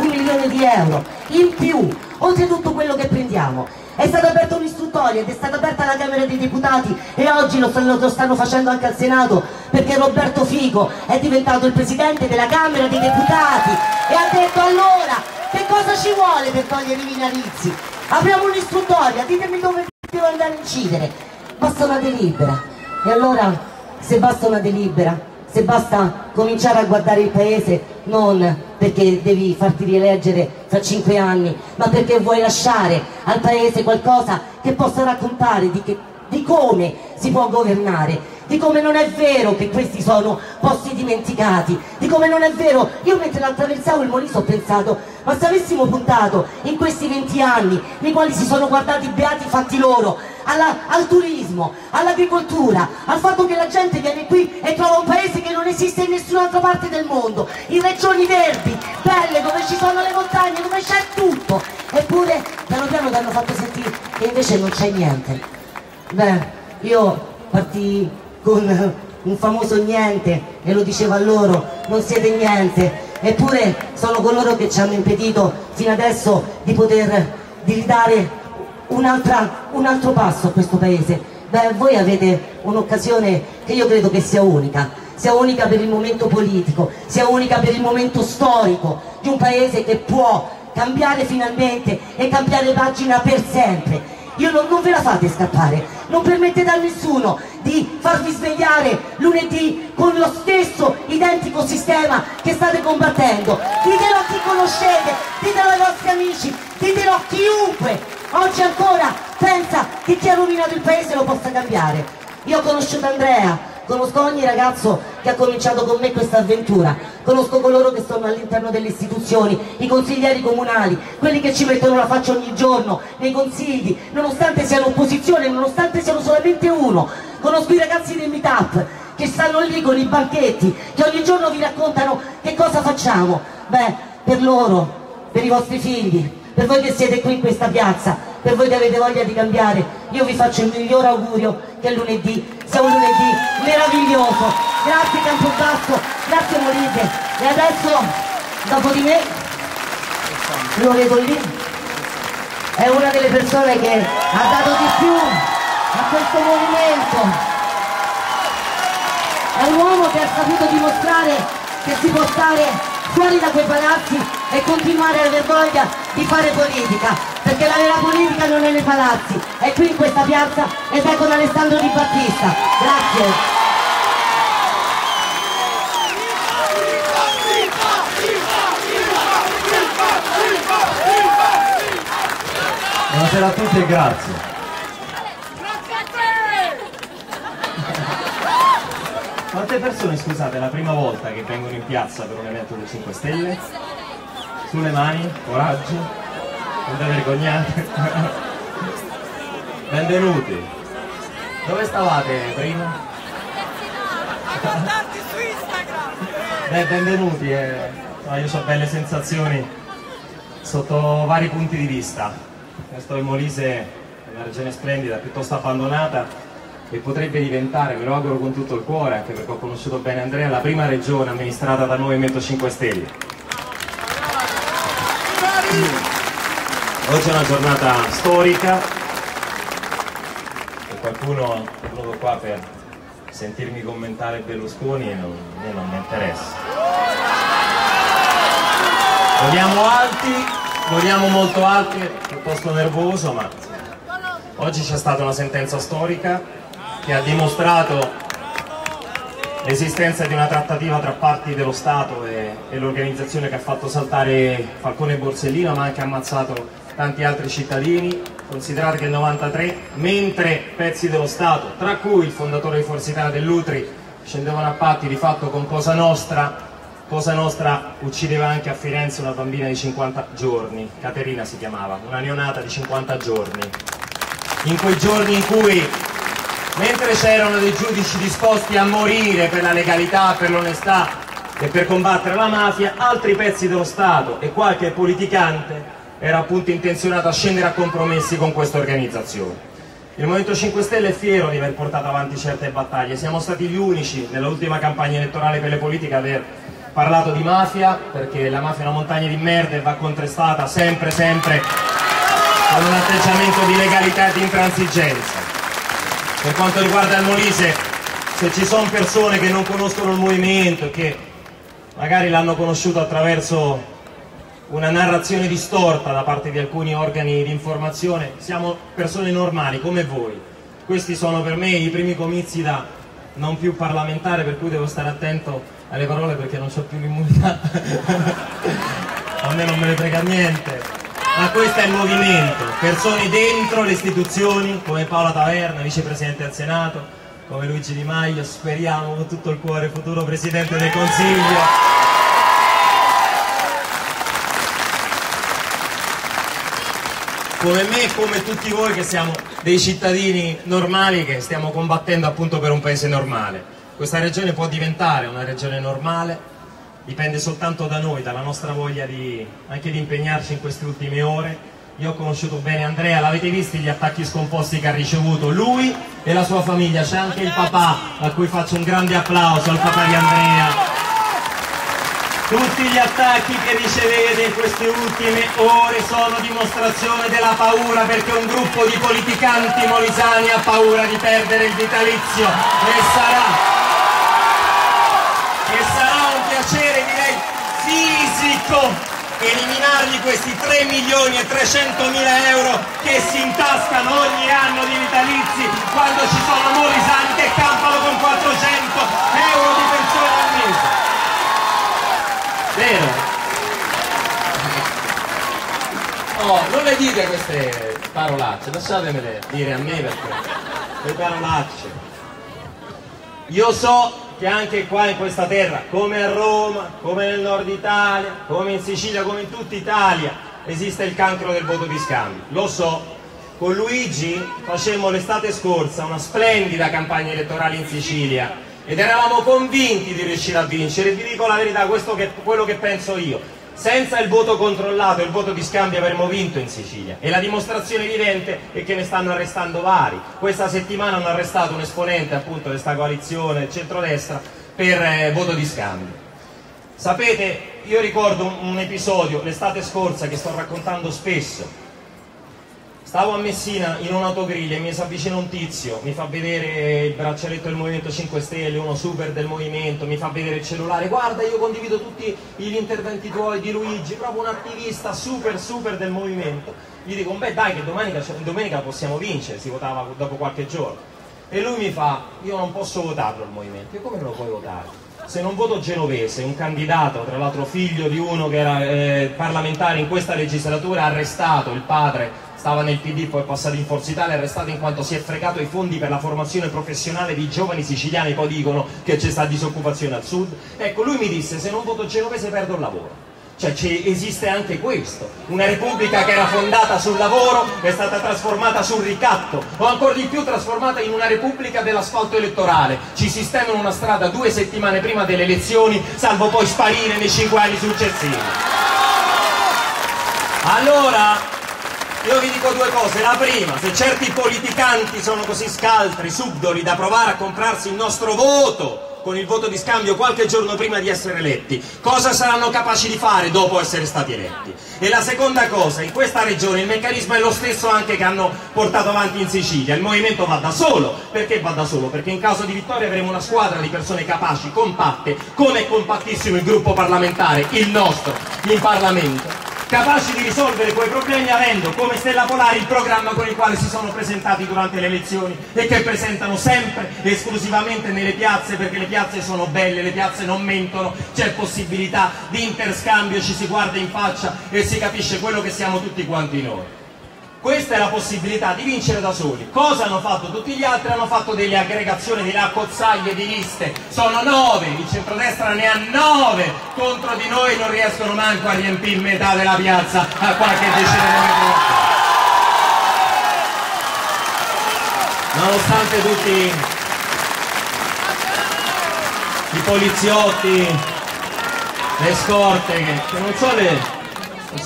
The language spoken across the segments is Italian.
1 milione di euro in più, oltre tutto quello che prendiamo. È stata aperta un'istruttoria ed è stata aperta alla Camera dei Deputati e oggi lo stanno facendo anche al Senato, perché Roberto Fico è diventato il Presidente della Camera dei Deputati e ha detto: allora, che cosa ci vuole per togliere i vitalizi? Apriamo un'istruttoria, ditemi dove devo andare a incidere. Basta una delibera. E allora, se basta una delibera, se basta cominciare a guardare il paese non perché devi farti rieleggere fra 5 anni, ma perché vuoi lasciare al paese qualcosa che possa raccontare di come si può governare, di come non è vero che questi sono posti dimenticati, di come non è vero. Io mentre attraversavo il Molise ho pensato: ma se avessimo puntato in questi 20 anni, nei quali si sono guardati beati fatti loro, al turismo, all'agricoltura, al fatto che la gente viene qui e trova un paese che non esiste in nessun'altra parte del mondo, in regioni verdi, belle, dove ci sono le montagne, dove c'è tutto, eppure piano piano ti hanno fatto sentire che invece non c'è niente. Beh, io partii con un famoso niente e lo dicevo a loro: non siete niente. Eppure sono coloro che ci hanno impedito fino adesso di poter ridare un altro passo a questo paese. Beh, voi avete un'occasione che io credo che sia unica per il momento politico, sia unica per il momento storico di un paese che può cambiare finalmente e cambiare pagina per sempre. Io non ve la fate scappare, non permettete a nessuno di farvi svegliare lunedì con lo stesso identico sistema che state combattendo. Ditelo a chi conoscete, ditelo ai vostri amici, ditelo a chiunque oggi ancora pensa che chi ha rovinato il paese lo possa cambiare. Io ho conosciuto Andrea, conosco ogni ragazzo che ha cominciato con me questa avventura, conosco coloro che sono all'interno delle istituzioni, i consiglieri comunali, quelli che ci mettono la faccia ogni giorno nei consigli, nonostante siano opposizione, nonostante siano solamente uno. Conosco i ragazzi del meetup che stanno lì con i banchetti, che ogni giorno vi raccontano che cosa facciamo. Beh, per loro, per i vostri figli, per voi che siete qui in questa piazza, per voi che avete voglia di cambiare, io vi faccio il miglior augurio che lunedì sia un lunedì meraviglioso. Grazie Campobasso, grazie Molise. E adesso, dopo di me, lo vedo lì, è una delle persone che ha dato di più a questo movimento. È un uomo che ha saputo dimostrare che si può stare fuori da quei palazzi e continuare a aver voglia di fare politica, perché la vera politica non è nei palazzi, è qui in questa piazza ed è con Alessandro Di Battista. Grazie. Buonasera a tutti e grazie. Grazie a te! Quante persone, scusate, è la prima volta che vengono in piazza per un evento del 5 Stelle? Sulle mani, coraggio, non da vergognate. Benvenuti. Dove stavate prima? Guardarti su Instagram! Beh, benvenuti, io ho belle sensazioni sotto vari punti di vista. Questo è Molise, una regione splendida, piuttosto abbandonata, e potrebbe diventare, me lo auguro con tutto il cuore, anche perché ho conosciuto bene Andrea, la prima regione amministrata dal Movimento 5 Stelle. Oggi è una giornata storica e qualcuno è venuto qua per sentirmi commentare Berlusconi e non mi interessa. Vogliamo alti. Vogliamo molto alti, piuttosto nervoso, ma oggi c'è stata una sentenza storica che ha dimostrato l'esistenza di una trattativa tra parti dello Stato e l'organizzazione che ha fatto saltare Falcone e Borsellino, ma ha anche ammazzato tanti altri cittadini. Considerate che nel 1993, mentre pezzi dello Stato, tra cui il fondatore di Forza Italia Dell'Utri, scendevano a patti di fatto con Cosa Nostra, Cosa Nostra uccideva anche a Firenze una bambina di 50 giorni, Caterina si chiamava, una neonata di 50 giorni. In quei giorni in cui, mentre c'erano dei giudici disposti a morire per la legalità, per l'onestà e per combattere la mafia, altri pezzi dello Stato e qualche politicante era appunto intenzionato a scendere a compromessi con questa organizzazione. Il Movimento 5 Stelle è fiero di aver portato avanti certe battaglie, siamo stati gli unici nell'ultima campagna elettorale per le politiche a aver parlato di mafia, perché la mafia è una montagna di merda e va contrastata sempre con un atteggiamento di legalità e di intransigenza. Per quanto riguarda il Molise, se ci sono persone che non conoscono il movimento e che magari l'hanno conosciuto attraverso una narrazione distorta da parte di alcuni organi di informazione, siamo persone normali come voi. Questi sono per me i primi comizi da non più parlamentare, per cui devo stare attento alle parole perché non ho più l'immunità. A me non me ne frega niente, ma questo è il movimento, persone dentro le istituzioni come Paola Taverna, vicepresidente del Senato, come Luigi Di Maio, speriamo con tutto il cuore, futuro presidente del Consiglio. Come me e come tutti voi che siamo dei cittadini normali che stiamo combattendo appunto per un paese normale. Questa regione può diventare una regione normale, dipende soltanto da noi, dalla nostra voglia anche di impegnarci in queste ultime ore. Io ho conosciuto bene Andrea, l'avete visto gli attacchi scomposti che ha ricevuto lui e la sua famiglia, c'è anche il papà a cui faccio un grande applauso, al papà di Andrea. Tutti gli attacchi che ricevete in queste ultime ore sono dimostrazione della paura, perché un gruppo di politicanti molisani ha paura di perdere il vitalizio e sarà un piacere, direi fisico, eliminargli questi 3.300.000 euro che si intascano ogni anno di vitalizi quando ci sono molisani che campano con 400 euro di pensione al mese. Vero? Oh, non le dite queste parolacce, lasciatemele dire a me, perché le parolacce. Io so che anche qua in questa terra, come a Roma, come nel nord Italia, come in Sicilia, come in tutta Italia, esiste il cancro del voto di scambio. Lo so, con Luigi facemmo l'estate scorsa una splendida campagna elettorale in Sicilia ed eravamo convinti di riuscire a vincere. Vi dico la verità, questo è quello che penso io: senza il voto controllato e il voto di scambio avremmo vinto in Sicilia, e la dimostrazione evidente è che ne stanno arrestando vari. Questa settimana hanno arrestato un esponente appunto di questa coalizione centrodestra per voto di scambio. Sapete, io ricordo un episodio l'estate scorsa che sto raccontando spesso. Stavo a Messina in un'autogrill e mi si avvicina un tizio, mi fa vedere il braccialetto del Movimento 5 Stelle, uno super del Movimento, mi fa vedere il cellulare, guarda io condivido tutti gli interventi tuoi di Luigi, proprio un attivista super del Movimento. Gli dico, beh dai che domenica possiamo vincere, si votava dopo qualche giorno. E lui mi fa, io non posso votarlo il Movimento. Io come non lo puoi votare? Se non voto Genovese, un candidato, tra l'altro figlio di uno che era parlamentare in questa legislatura, arrestato, il padre stava nel PD, poi è passato in Forza Italia, è arrestato in quanto si è fregato i fondi per la formazione professionale di giovani siciliani, poi dicono che c'è sta disoccupazione al sud. Ecco, lui mi disse, se non voto Genovese perdo il lavoro. Cioè esiste anche questo, una repubblica che era fondata sul lavoro è stata trasformata sul ricatto, o ancora di più trasformata in una repubblica dell'asfalto elettorale. Ci sistemano una strada 2 settimane prima delle elezioni, salvo poi sparire nei 5 anni successivi. Allora io vi dico due cose. La prima, se certi politicanti sono così scaltri, subdoli, da provare a comprarsi il nostro voto con il voto di scambio qualche giorno prima di essere eletti, cosa saranno capaci di fare dopo essere stati eletti? E la seconda cosa, in questa regione il meccanismo è lo stesso anche che hanno portato avanti in Sicilia. Il movimento va da solo. Perché va da solo? Perché in caso di vittoria avremo una squadra di persone capaci, compatte, come è compattissimo il gruppo parlamentare, il nostro, in Parlamento, capaci di risolvere quei problemi, avendo come stella polare il programma con il quale si sono presentati durante le elezioni e che presentano sempre esclusivamente nelle piazze, perché le piazze sono belle, le piazze non mentono, c'è possibilità di interscambio, ci si guarda in faccia e si capisce quello che siamo tutti quanti noi. Questa è la possibilità di vincere da soli. Cosa hanno fatto tutti gli altri? Hanno fatto delle aggregazioni, delle accozzaglie di liste. Sono 9, il centrodestra ne ha 9 contro di noi, non riescono manco a riempire metà della piazza a qualche decina di metri. Nonostante tutti i poliziotti, le scorte che non so le... Non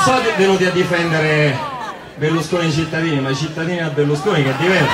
so venuti a difendere Berlusconi ai cittadini, ma i cittadini a Berlusconi, che è diverso.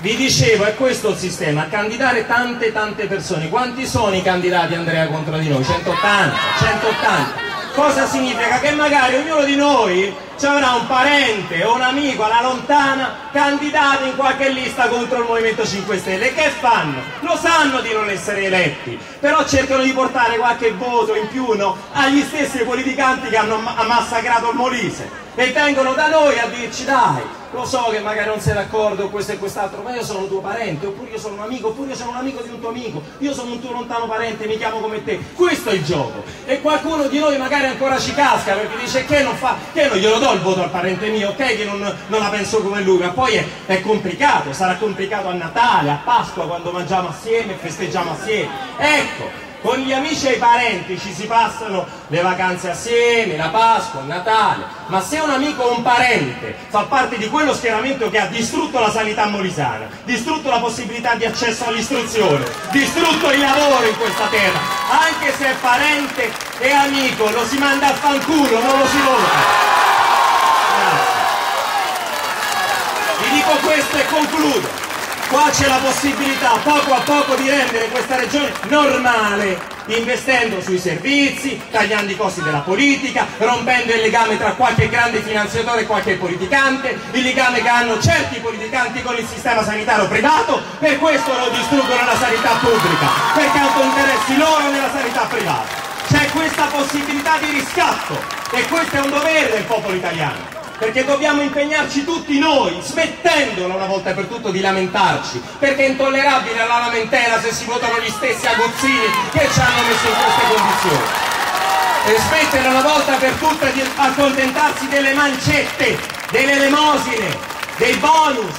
Vi dicevo, è questo il sistema, candidare tante persone. Quanti sono i candidati, Andrea, contro di noi? 180. Cosa significa? Che magari ognuno di noi avrà un parente o un amico alla lontana candidato in qualche lista contro il Movimento 5 Stelle. Che fanno? Lo sanno di non essere eletti, però cercano di portare qualche voto in più, no, agli stessi politicanti che hanno massacrato il Molise, e vengono da noi a dirci: dai, lo so che magari non sei d'accordo, questo e quest'altro, ma io sono tuo parente, oppure io sono un amico, oppure io sono un amico di un tuo amico, io sono un tuo lontano parente, mi chiamo come te. Questo è il gioco. E qualcuno di noi magari ancora ci casca, perché dice: che non fa, che non glielo do il voto al parente mio, ok, che non la penso come lui. Ma poi è complicato, sarà complicato a Natale, a Pasqua, quando mangiamo assieme e festeggiamo assieme. Ecco, con gli amici e i parenti ci si passano le vacanze assieme, la Pasqua, il Natale, ma se un amico o un parente fa parte di quello schieramento che ha distrutto la sanità molisana, distrutto la possibilità di accesso all'istruzione, distrutto il lavoro in questa terra, anche se è parente e amico, lo si manda a fanculo, non lo si vota. Vi dico questo e concludo. Qua c'è la possibilità, poco a poco, di rendere questa regione normale, investendo sui servizi, tagliando i costi della politica, rompendo il legame tra qualche grande finanziatore e qualche politicante, il legame che hanno certi politicanti con il sistema sanitario privato. Per questo lo distruggono la sanità pubblica, perché hanno interessi loro nella sanità privata. C'è questa possibilità di riscatto e questo è un dovere del popolo italiano, perché dobbiamo impegnarci tutti noi, smettendola una volta per tutto di lamentarci, perché è intollerabile la lamentela se si votano gli stessi aguzzini che ci hanno messo in queste condizioni, e smettere una volta per tutte di accontentarsi delle mancette, delle elemosine, dei bonus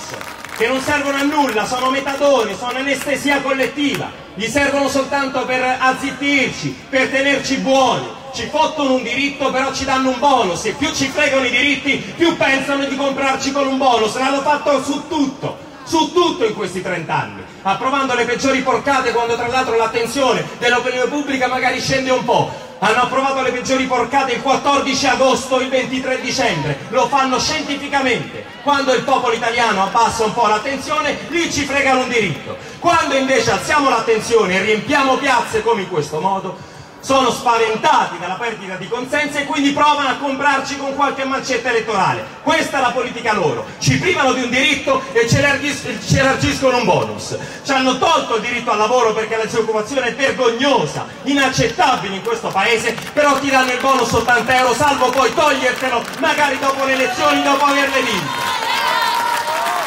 che non servono a nulla, sono metadone, sono anestesia collettiva, gli servono soltanto per azzittirci, per tenerci buoni. Ci fottono un diritto, però ci danno un bonus, e più ci fregano i diritti, più pensano di comprarci con un bonus. L'hanno fatto su tutto in questi 30 anni, approvando le peggiori porcate quando tra l'altro l'attenzione dell'opinione pubblica magari scende un po'. Hanno approvato le peggiori porcate il 14 agosto, il 23 dicembre, lo fanno scientificamente. Quando il popolo italiano abbassa un po' l'attenzione, lì ci fregano un diritto. Quando invece alziamo l'attenzione e riempiamo piazze come in questo modo, sono spaventati dalla perdita di consenso e quindi provano a comprarci con qualche mancetta elettorale. Questa è la politica loro: ci privano di un diritto e ce l'argiscono un bonus. Ci hanno tolto il diritto al lavoro perché la disoccupazione è vergognosa, inaccettabile in questo paese, però ti danno il bonus 80 euro, salvo poi togliertelo magari dopo le elezioni, dopo averle vinte.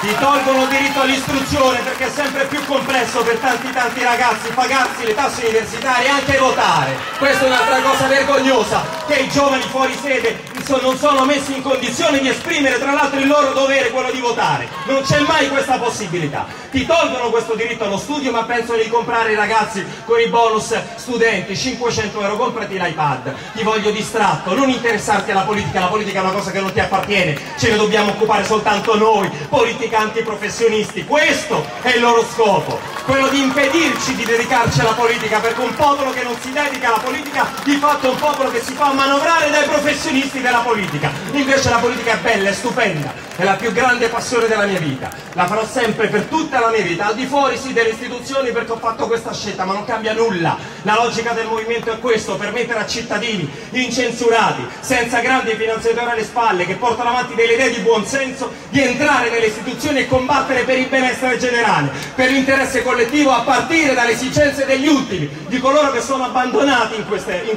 Ti tolgono il diritto all'istruzione perché è sempre più complesso per tanti ragazzi pagarsi le tasse universitarie e anche votare. Questa è un'altra cosa vergognosa, che i giovani fuori sede non sono messi in condizione di esprimere tra l'altro il loro dovere, quello di votare. Non c'è mai questa possibilità. Ti tolgono questo diritto allo studio, ma pensano di comprare i ragazzi con i bonus studenti. 500 euro, comprati l'iPad, ti voglio distratto, non interessarti alla politica, la politica è una cosa che non ti appartiene, ce ne dobbiamo occupare soltanto noi, politica antiprofessionisti. Questo è il loro scopo, quello di impedirci di dedicarci alla politica, perché un popolo che non si dedica alla politica di fatto è un popolo che si fa manovrare dai professionisti della politica. Invece la politica è bella, è stupenda, è la più grande passione della mia vita, la farò sempre per tutta la mia vita, al di fuori sì delle istituzioni, perché ho fatto questa scelta, ma non cambia nulla. La logica del movimento è questo: permettere a cittadini incensurati, senza grandi finanziatori alle spalle, che portano avanti delle idee di buonsenso, di entrare nelle istituzioni e combattere per il benessere generale, per l'interesse collettivo, a partire dalle esigenze degli ultimi, di coloro che sono abbandonati in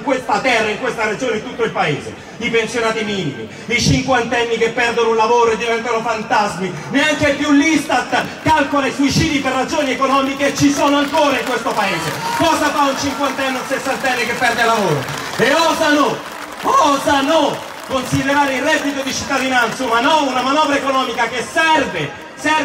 questa terra, in questa regione, in tutto il paese. I pensionati minimi, i cinquantenni che perdono un lavoro e diventano fantasmi. Neanche più l'Istat calcola i suicidi per ragioni economiche, e ci sono ancora in questo paese. Cosa fa un cinquantenne o un sessantenne che perde il lavoro? E osano considerare il reddito di cittadinanza una manovra economica che serve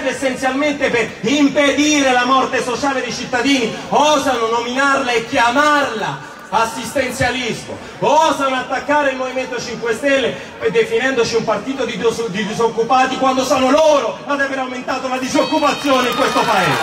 essenzialmente per impedire la morte sociale dei cittadini. Osano nominarla e chiamarla assistenzialismo. Osano attaccare il Movimento 5 Stelle definendoci un partito di disoccupati, quando sono loro ad aver aumentato la disoccupazione in questo paese.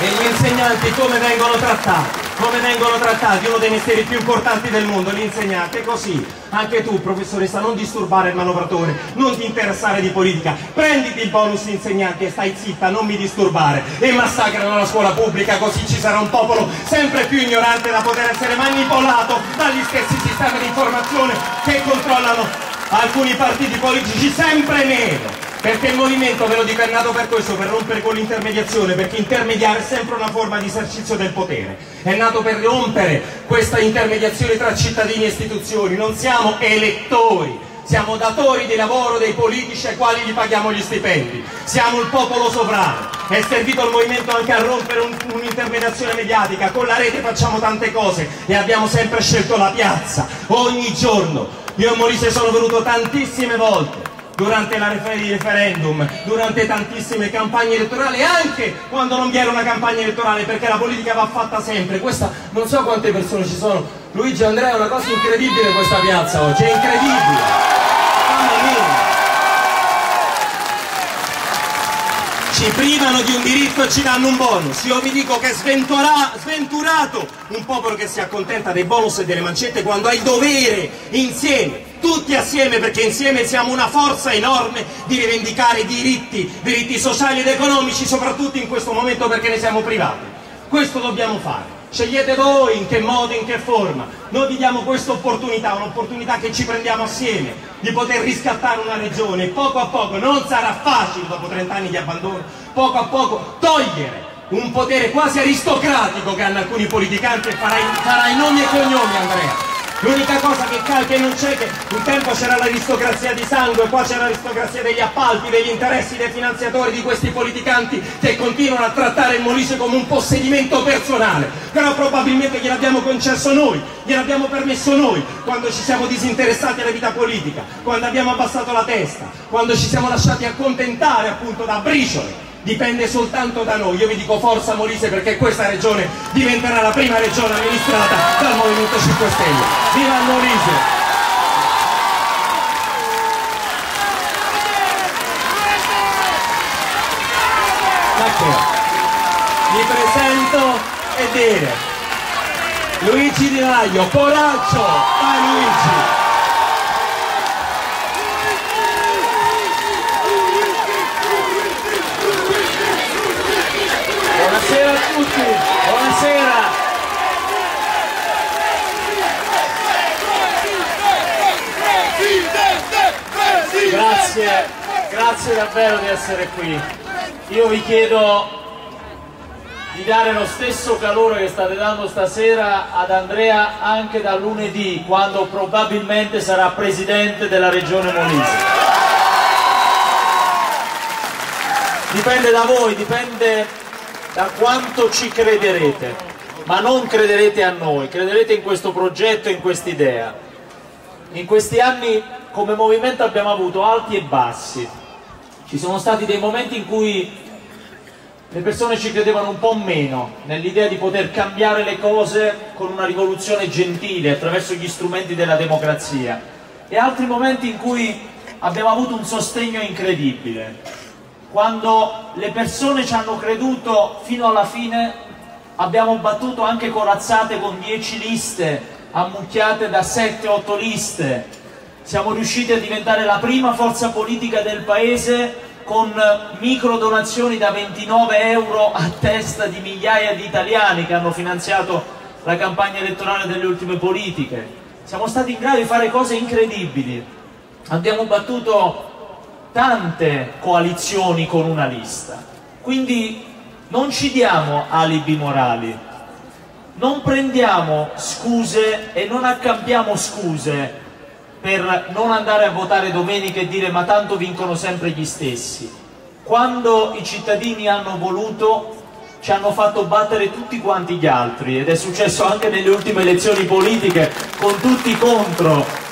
E gli insegnanti come vengono trattati? come vengono trattati, uno dei mestieri più importanti del mondo, l'insegnante, così. Anche tu, professoressa, non disturbare il manovratore, non ti interessare di politica, prenditi il bonus insegnanti e stai zitta, non mi disturbare. E massacrano la scuola pubblica, così ci sarà un popolo sempre più ignorante da poter essere manipolato dagli stessi sistemi di informazione che controllano alcuni partiti politici sempre meno. Perché il movimento, ve lo dico, è nato per questo, per rompere con l'intermediazione, perché intermediare è sempre una forma di esercizio del potere. È nato per rompere questa intermediazione tra cittadini e istituzioni. Non siamo elettori, siamo datori di lavoro dei politici ai quali gli paghiamo gli stipendi. Siamo il popolo sovrano. È servito il movimento anche a rompere un'intermediazione mediatica. Con la rete facciamo tante cose e abbiamo sempre scelto la piazza, ogni giorno. Io e Molise sono venuto tantissime volte durante il referendum, durante tantissime campagne elettorali, anche quando non vi era una campagna elettorale, perché la politica va fatta sempre. Questa, non so quante persone ci sono, Luigi e Andrea, è una cosa incredibile questa piazza oggi, è incredibile. Ci privano di un diritto e ci danno un bonus. Io vi dico che è sventurato un popolo che si accontenta dei bonus e delle mancette quando ha il dovere, insieme, tutti assieme, perché insieme siamo una forza enorme, di rivendicare diritti sociali ed economici, soprattutto in questo momento, perché ne siamo privati. Questo dobbiamo fare. Scegliete voi in che modo, in che forma. Noi vi diamo questa opportunità, un'opportunità che ci prendiamo assieme, di poter riscattare una regione. Poco a poco, non sarà facile dopo 30 anni di abbandono, poco a poco togliere un potere quasi aristocratico che hanno alcuni politicanti, e farai nomi e cognomi, Andrea. L'unica cosa che non c'è, che un tempo c'era l'aristocrazia di sangue, qua c'era l'aristocrazia degli appalti, degli interessi, dei finanziatori, di questi politicanti che continuano a trattare il Molise come un possedimento personale. Però probabilmente gliel'abbiamo concesso noi, gliel'abbiamo permesso noi, quando ci siamo disinteressati alla vita politica, quando abbiamo abbassato la testa, quando ci siamo lasciati accontentare appunto da briciole. Dipende soltanto da noi. Io vi dico forza Molise, perché questa regione diventerà la prima regione amministrata dal Movimento 5 Stelle. Viva il Molise! Vi presento Edere, Luigi Di Maio, coraggio a Luigi! Buonasera a tutti, buonasera. Grazie davvero di essere qui. Io vi chiedo di dare lo stesso calore che state dando stasera ad Andrea anche da lunedì, quando probabilmente sarà presidente della regione Molise. Dipende da voi, dipende da quanto ci crederete, ma non crederete a noi, crederete in questo progetto, in quest'idea. In questi anni come movimento abbiamo avuto alti e bassi. Ci sono stati dei momenti in cui le persone ci credevano un po' meno nell'idea di poter cambiare le cose con una rivoluzione gentile attraverso gli strumenti della democrazia, e altri momenti in cui abbiamo avuto un sostegno incredibile. Quando le persone ci hanno creduto fino alla fine, abbiamo battuto anche corazzate con 10 liste ammucchiate da 7-8 liste. Siamo riusciti a diventare la prima forza politica del paese con micro donazioni da 29 euro a testa di migliaia di italiani che hanno finanziato la campagna elettorale delle ultime politiche. Siamo stati in grado di fare cose incredibili. Abbiamo battuto tante coalizioni con una lista, quindi non ci diamo alibi morali, non prendiamo scuse e non accampiamo scuse per non andare a votare domenica e dire ma tanto vincono sempre gli stessi. Quando i cittadini hanno voluto, ci hanno fatto battere tutti quanti gli altri, ed è successo anche nelle ultime elezioni politiche, con tutti contro.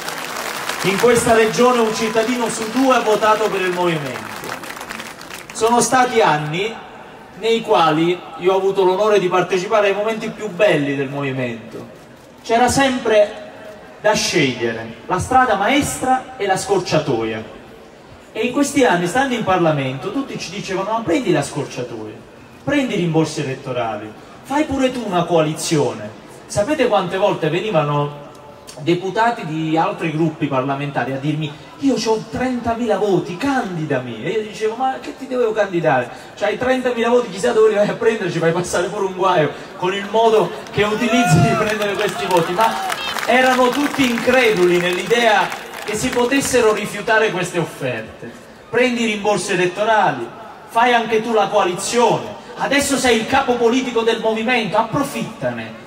In questa regione un cittadino su due ha votato per il movimento. Sono stati anni nei quali io ho avuto l'onore di partecipare ai momenti più belli del movimento. C'era sempre da scegliere la strada maestra e la scorciatoia. E in questi anni, stando in Parlamento, tutti ci dicevano ma prendi la scorciatoia, prendi i rimborsi elettorali, fai pure tu una coalizione. Sapete quante volte venivano deputati di altri gruppi parlamentari a dirmi: io ho 30.000 voti, candidami. E io dicevo: ma che ti devo candidare? C'hai 30.000 voti, chissà dove li vai a prendere, ci fai passare pure un guaio con il modo che utilizzi di prendere questi voti. Ma erano tutti increduli nell'idea che si potessero rifiutare queste offerte. Prendi i rimborsi elettorali, fai anche tu la coalizione, adesso sei il capo politico del movimento, approfittane.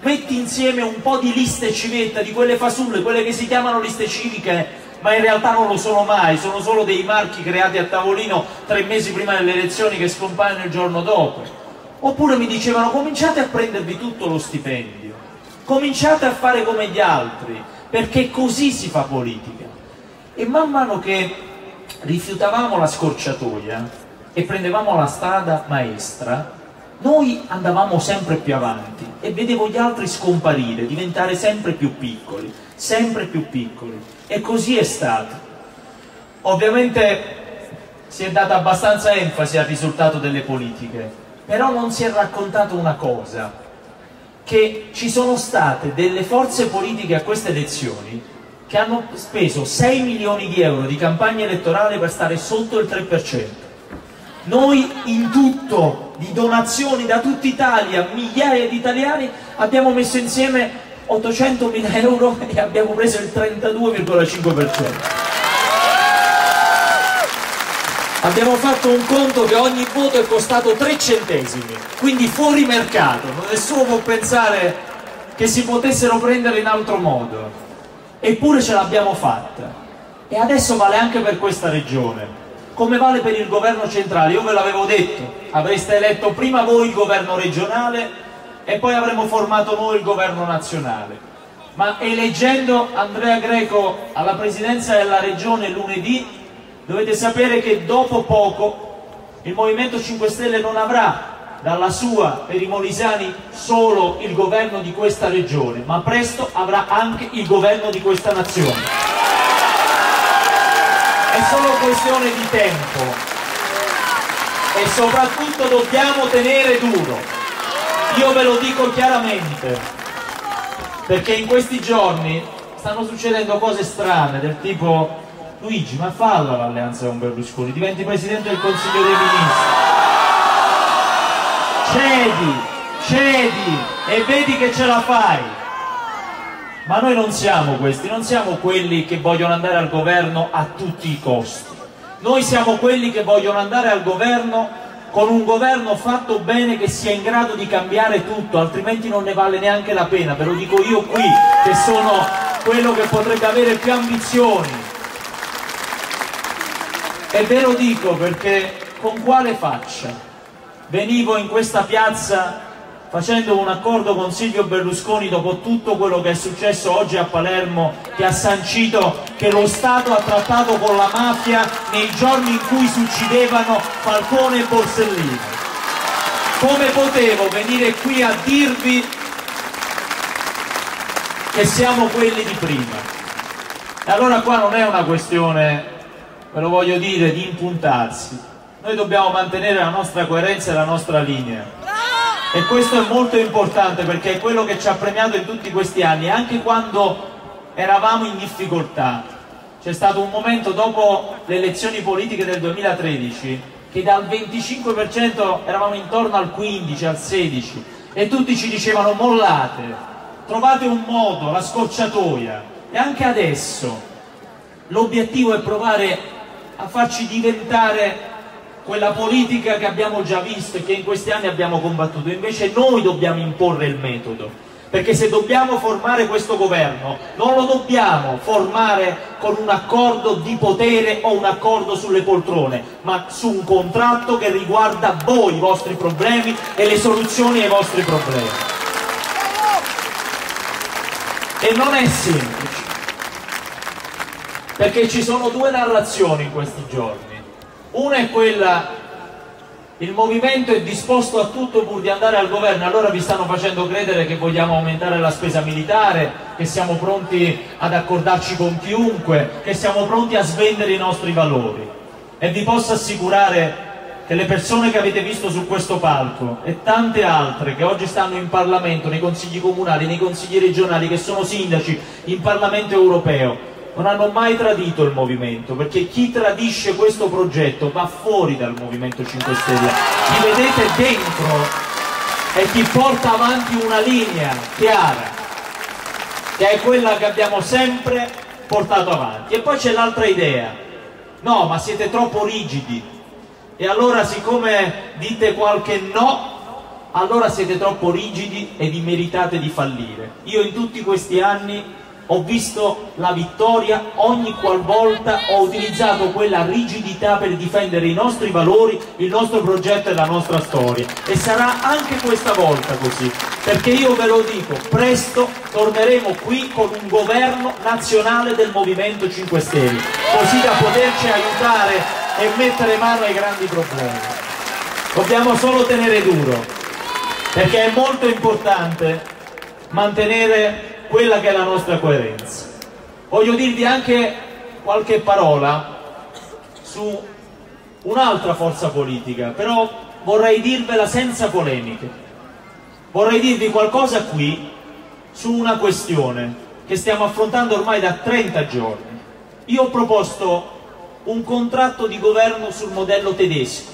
Metti insieme un po' di liste civetta, di quelle fasulle, quelle che si chiamano liste civiche, ma in realtà non lo sono mai, sono solo dei marchi creati a tavolino 3 mesi prima delle elezioni che scompaiono il giorno dopo. Oppure mi dicevano: cominciate a prendervi tutto lo stipendio, cominciate a fare come gli altri, perché così si fa politica. E man mano che rifiutavamo la scorciatoia e prendevamo la strada maestra, noi andavamo sempre più avanti e vedevo gli altri scomparire, diventare sempre più piccoli, sempre più piccoli. E così è stato. Ovviamente si è data abbastanza enfasi al risultato delle politiche, però non si è raccontato una cosa: che ci sono state delle forze politiche a queste elezioni che hanno speso 6 milioni di euro di campagna elettorale per stare sotto il 3%. Noi in tutto, di donazioni da tutta Italia, migliaia di italiani, abbiamo messo insieme 800.000 euro e abbiamo preso il 32,5%. Abbiamo fatto un conto che ogni voto è costato 3 centesimi, quindi fuori mercato, nessuno può pensare che si potessero prendere in altro modo. Eppure ce l'abbiamo fatta. E adesso vale anche per questa regione, come vale per il governo centrale. Io ve l'avevo detto: avreste eletto prima voi il governo regionale e poi avremmo formato noi il governo nazionale. Ma eleggendo Andrea Greco alla presidenza della regione lunedì, dovete sapere che dopo poco il Movimento 5 Stelle non avrà dalla sua, per i molisani, solo il governo di questa regione, ma presto avrà anche il governo di questa nazione. È solo questione di tempo e soprattutto dobbiamo tenere duro. Io ve lo dico chiaramente, perché in questi giorni stanno succedendo cose strane del tipo: Luigi, ma falla l'alleanza con Berlusconi, diventi presidente del Consiglio dei Ministri, cedi e vedi che ce la fai. Ma noi non siamo questi, non siamo quelli che vogliono andare al governo a tutti i costi. Noi siamo quelli che vogliono andare al governo con un governo fatto bene, che sia in grado di cambiare tutto, altrimenti non ne vale neanche la pena. Ve lo dico io qui, che sono quello che potrebbe avere più ambizioni. E ve lo dico perché con quale faccia venivo in questa piazza facendo un accordo con Silvio Berlusconi dopo tutto quello che è successo oggi a Palermo, che ha sancito che lo Stato ha trattato con la mafia nei giorni in cui si uccidevano Falcone e Borsellino? Come potevo venire qui a dirvi che siamo quelli di prima? E allora qua non è una questione, ve lo voglio dire, di impuntarsi. Noi dobbiamo mantenere la nostra coerenza e la nostra linea. E questo è molto importante, perché è quello che ci ha premiato in tutti questi anni, anche quando eravamo in difficoltà. C'è stato un momento dopo le elezioni politiche del 2013 che dal 25% eravamo intorno al 15, al 16, e tutti ci dicevano: mollate, trovate un modo, la scorciatoia. E anche adesso l'obiettivo è provare a farci diventare quella politica che abbiamo già visto e che in questi anni abbiamo combattuto. Invece noi dobbiamo imporre il metodo, perché se dobbiamo formare questo governo non lo dobbiamo formare con un accordo di potere o un accordo sulle poltrone, ma su un contratto che riguarda voi, i vostri problemi e le soluzioni ai vostri problemi. E non è semplice, perché ci sono due narrazioni in questi giorni. Una è quella: il movimento è disposto a tutto pur di andare al governo, allora vi stanno facendo credere che vogliamo aumentare la spesa militare, che siamo pronti ad accordarci con chiunque, che siamo pronti a svendere i nostri valori. E vi posso assicurare che le persone che avete visto su questo palco e tante altre che oggi stanno in Parlamento, nei consigli comunali, nei consigli regionali, che sono sindaci, in Parlamento europeo, non hanno mai tradito il movimento, perché chi tradisce questo progetto va fuori dal Movimento 5 Stelle. Chi vedete dentro è chi porta avanti una linea chiara, che è quella che abbiamo sempre portato avanti. E poi c'è l'altra idea: no, ma siete troppo rigidi, e allora siccome dite qualche no, allora siete troppo rigidi e vi meritate di fallire. Io in tutti questi anni ho visto la vittoria ogni qualvolta ho utilizzato quella rigidità per difendere i nostri valori, il nostro progetto e la nostra storia, e sarà anche questa volta così, perché io ve lo dico, presto torneremo qui con un governo nazionale del Movimento 5 Stelle, così da poterci aiutare e mettere mano ai grandi problemi. Dobbiamo solo tenere duro, perché è molto importante mantenere quella che è la nostra coerenza. Voglio dirvi anche qualche parola su un'altra forza politica, però vorrei dirvela senza polemiche. Vorrei dirvi qualcosa qui su una questione che stiamo affrontando ormai da 30 giorni. Io ho proposto un contratto di governo sul modello tedesco,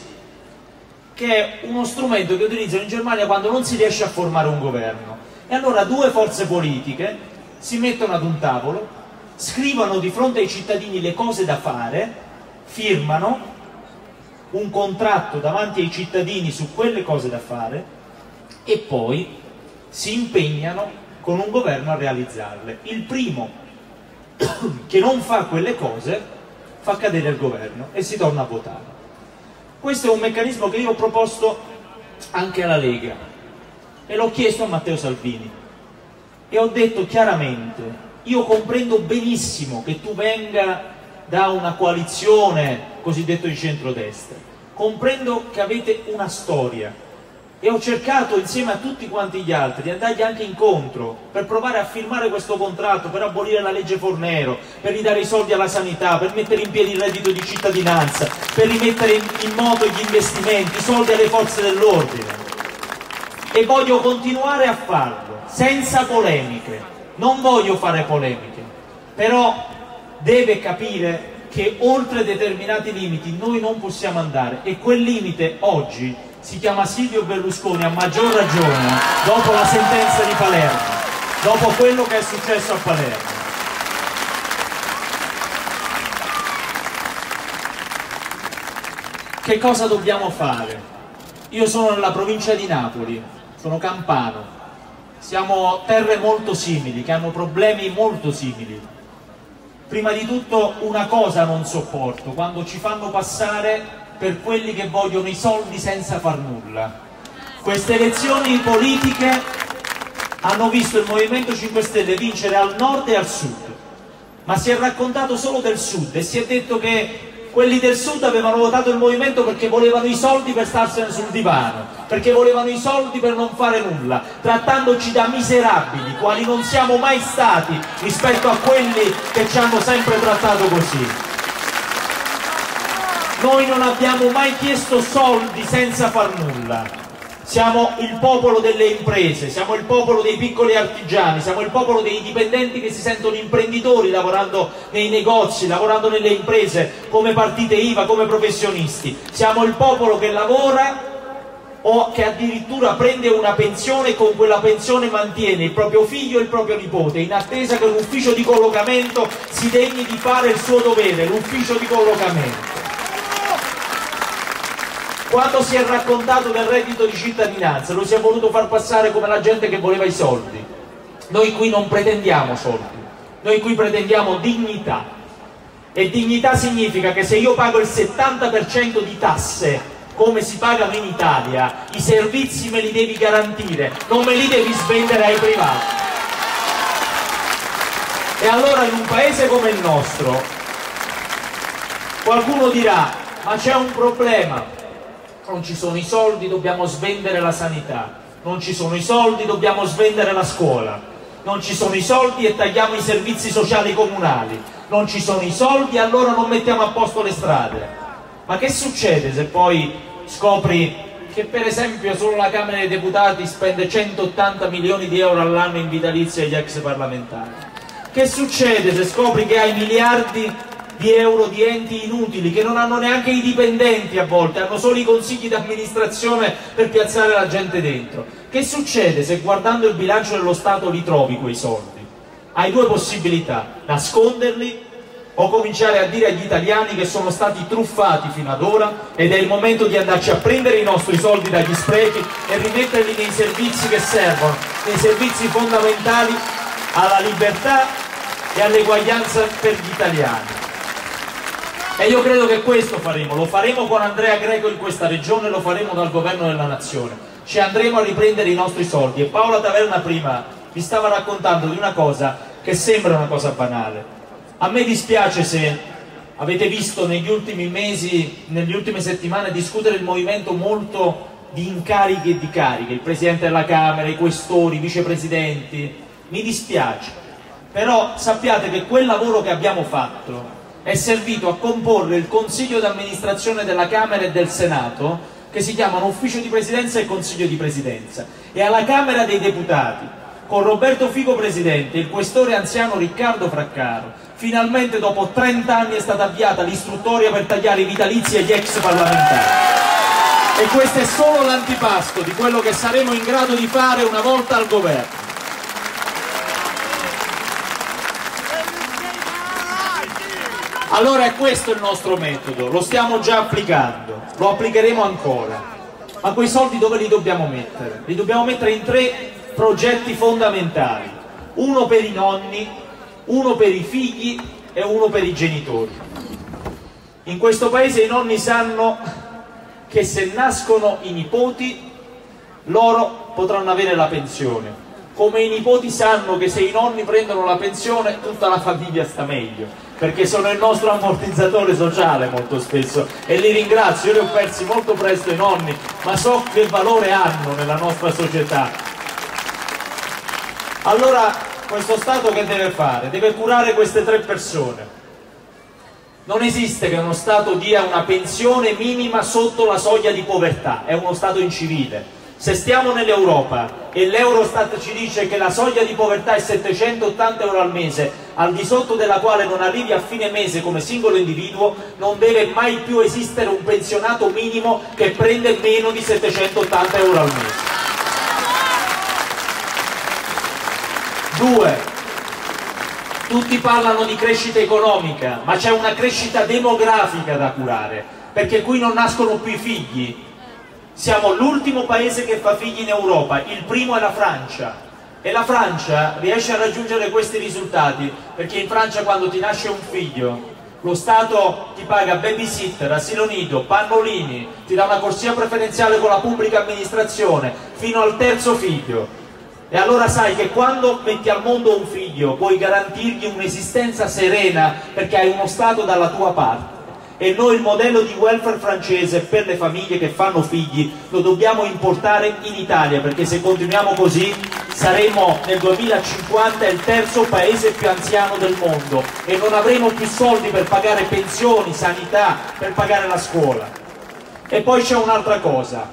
che è uno strumento che utilizzano in Germania quando non si riesce a formare un governo. E allora due forze politiche si mettono ad un tavolo, scrivono di fronte ai cittadini le cose da fare, firmano un contratto davanti ai cittadini su quelle cose da fare e poi si impegnano con un governo a realizzarle. Il primo che non fa quelle cose fa cadere il governo e si torna a votare. Questo è un meccanismo che io ho proposto anche alla Lega. E l'ho chiesto a Matteo Salvini e ho detto chiaramente: io comprendo benissimo che tu venga da una coalizione cosiddetta di centrodestra, comprendo che avete una storia e ho cercato insieme a tutti quanti gli altri di andargli anche incontro per provare a firmare questo contratto, per abolire la legge Fornero, per ridare i soldi alla sanità, per mettere in piedi il reddito di cittadinanza, per rimettere in moto gli investimenti, i soldi alle forze dell'ordine. E voglio continuare a farlo senza polemiche, non voglio fare polemiche, però deve capire che oltre determinati limiti noi non possiamo andare, e quel limite oggi si chiama Silvio Berlusconi, a maggior ragione dopo la sentenza di Palermo, dopo quello che è successo a Palermo. Che cosa dobbiamo fare? Io sono nella provincia di Napoli, sono campano, siamo terre molto simili, che hanno problemi molto simili. Prima di tutto una cosa non sopporto: quando ci fanno passare per quelli che vogliono i soldi senza far nulla. Queste elezioni politiche hanno visto il Movimento 5 Stelle vincere al nord e al sud, ma si è raccontato solo del sud e si è detto che quelli del sud avevano votato il movimento perché volevano i soldi per starsene sul divano, perché volevano i soldi per non fare nulla, trattandoci da miserabili, quali non siamo mai stati rispetto a quelli che ci hanno sempre trattato così. Noi non abbiamo mai chiesto soldi senza far nulla, siamo il popolo delle imprese, siamo il popolo dei piccoli artigiani, siamo il popolo dei dipendenti che si sentono imprenditori lavorando nei negozi, lavorando nelle imprese, come partite IVA, come professionisti. Siamo il popolo che lavora o che addirittura prende una pensione e con quella pensione mantiene il proprio figlio e il proprio nipote, in attesa che un ufficio di collocamento si degni di fare il suo dovere, l'ufficio di collocamento. Quando si è raccontato del reddito di cittadinanza lo si è voluto far passare come la gente che voleva i soldi. Noi qui non pretendiamo soldi, noi qui pretendiamo dignità, e dignità significa che se io pago il 70% di tasse come si pagano in Italia, i servizi me li devi garantire, non me li devi spendere ai privati. E allora in un paese come il nostro qualcuno dirà: ma c'è un problema, non ci sono i soldi, dobbiamo svendere la sanità, non ci sono i soldi, dobbiamo svendere la scuola, non ci sono i soldi e tagliamo i servizi sociali comunali, non ci sono i soldi e allora non mettiamo a posto le strade. Ma che succede se poi scopri che per esempio solo la Camera dei Deputati spende 180 milioni di euro all'anno in vitalizio agli ex parlamentari? Che succede se scopri che hai miliardi di euro di enti inutili che non hanno neanche i dipendenti, a volte hanno solo i consigli d'amministrazione per piazzare la gente dentro? Che succede se guardando il bilancio dello Stato li trovi quei soldi? Hai due possibilità: nasconderli o cominciare a dire agli italiani che sono stati truffati fino ad ora ed è il momento di andarci a prendere i nostri soldi dagli sprechi e rimetterli nei servizi che servono, nei servizi fondamentali alla libertà e all'eguaglianza per gli italiani. E io credo che questo faremo, lo faremo con Andrea Greco in questa regione, lo faremo dal governo della nazione, ci andremo a riprendere i nostri soldi. E Paola Taverna prima vi stava raccontando di una cosa che sembra una cosa banale. A me dispiace se avete visto negli ultimi mesi, nelle ultime settimane discutere il movimento molto di incarichi e di cariche, il Presidente della Camera, i Questori, i Vicepresidenti, mi dispiace, però sappiate che quel lavoro che abbiamo fatto è servito a comporre il Consiglio d'amministrazione della Camera e del Senato, che si chiamano Ufficio di Presidenza e Consiglio di Presidenza, e alla Camera dei Deputati, con Roberto Fico Presidente e il Questore anziano Riccardo Fraccaro, finalmente dopo 30 anni è stata avviata l'istruttoria per tagliare i vitalizi agli ex parlamentari. E questo è solo l'antipasto di quello che saremo in grado di fare una volta al governo. Allora è questo il nostro metodo, lo stiamo già applicando, lo applicheremo ancora. Ma quei soldi dove li dobbiamo mettere? Li dobbiamo mettere in tre progetti fondamentali: uno per i nonni, uno per i figli e uno per i genitori. In questo paese i nonni sanno che se nascono i nipoti loro potranno avere la pensione, come i nipoti sanno che se i nonni prendono la pensione tutta la famiglia sta meglio, perché sono il nostro ammortizzatore sociale molto spesso, e li ringrazio. Io li ho persi molto presto i nonni, ma so che valore hanno nella nostra società. Allora questo Stato che deve fare? Deve curare queste tre persone. Non esiste che uno Stato dia una pensione minima sotto la soglia di povertà, è uno Stato incivile. Se stiamo nell'Europa e l'Eurostat ci dice che la soglia di povertà è 780 euro al mese, al di sotto della quale non arrivi a fine mese come singolo individuo, non deve mai più esistere un pensionato minimo che prende meno di 780 euro al mese. 2. Tutti parlano di crescita economica, ma c'è una crescita demografica da curare, perché qui non nascono più i figli. Siamo l'ultimo paese che fa figli in Europa, il primo è la Francia. E la Francia riesce a raggiungere questi risultati, perché in Francia quando ti nasce un figlio, lo Stato ti paga babysitter, asilo nido, pannolini, ti dà una corsia preferenziale con la pubblica amministrazione, fino al terzo figlio. E allora sai che quando metti al mondo un figlio puoi garantirgli un'esistenza serena, perché hai uno Stato dalla tua parte. E noi il modello di welfare francese per le famiglie che fanno figli lo dobbiamo importare in Italia, perché se continuiamo così saremo nel 2050 il terzo paese più anziano del mondo e non avremo più soldi per pagare pensioni, sanità, per pagare la scuola. E poi c'è un'altra cosa: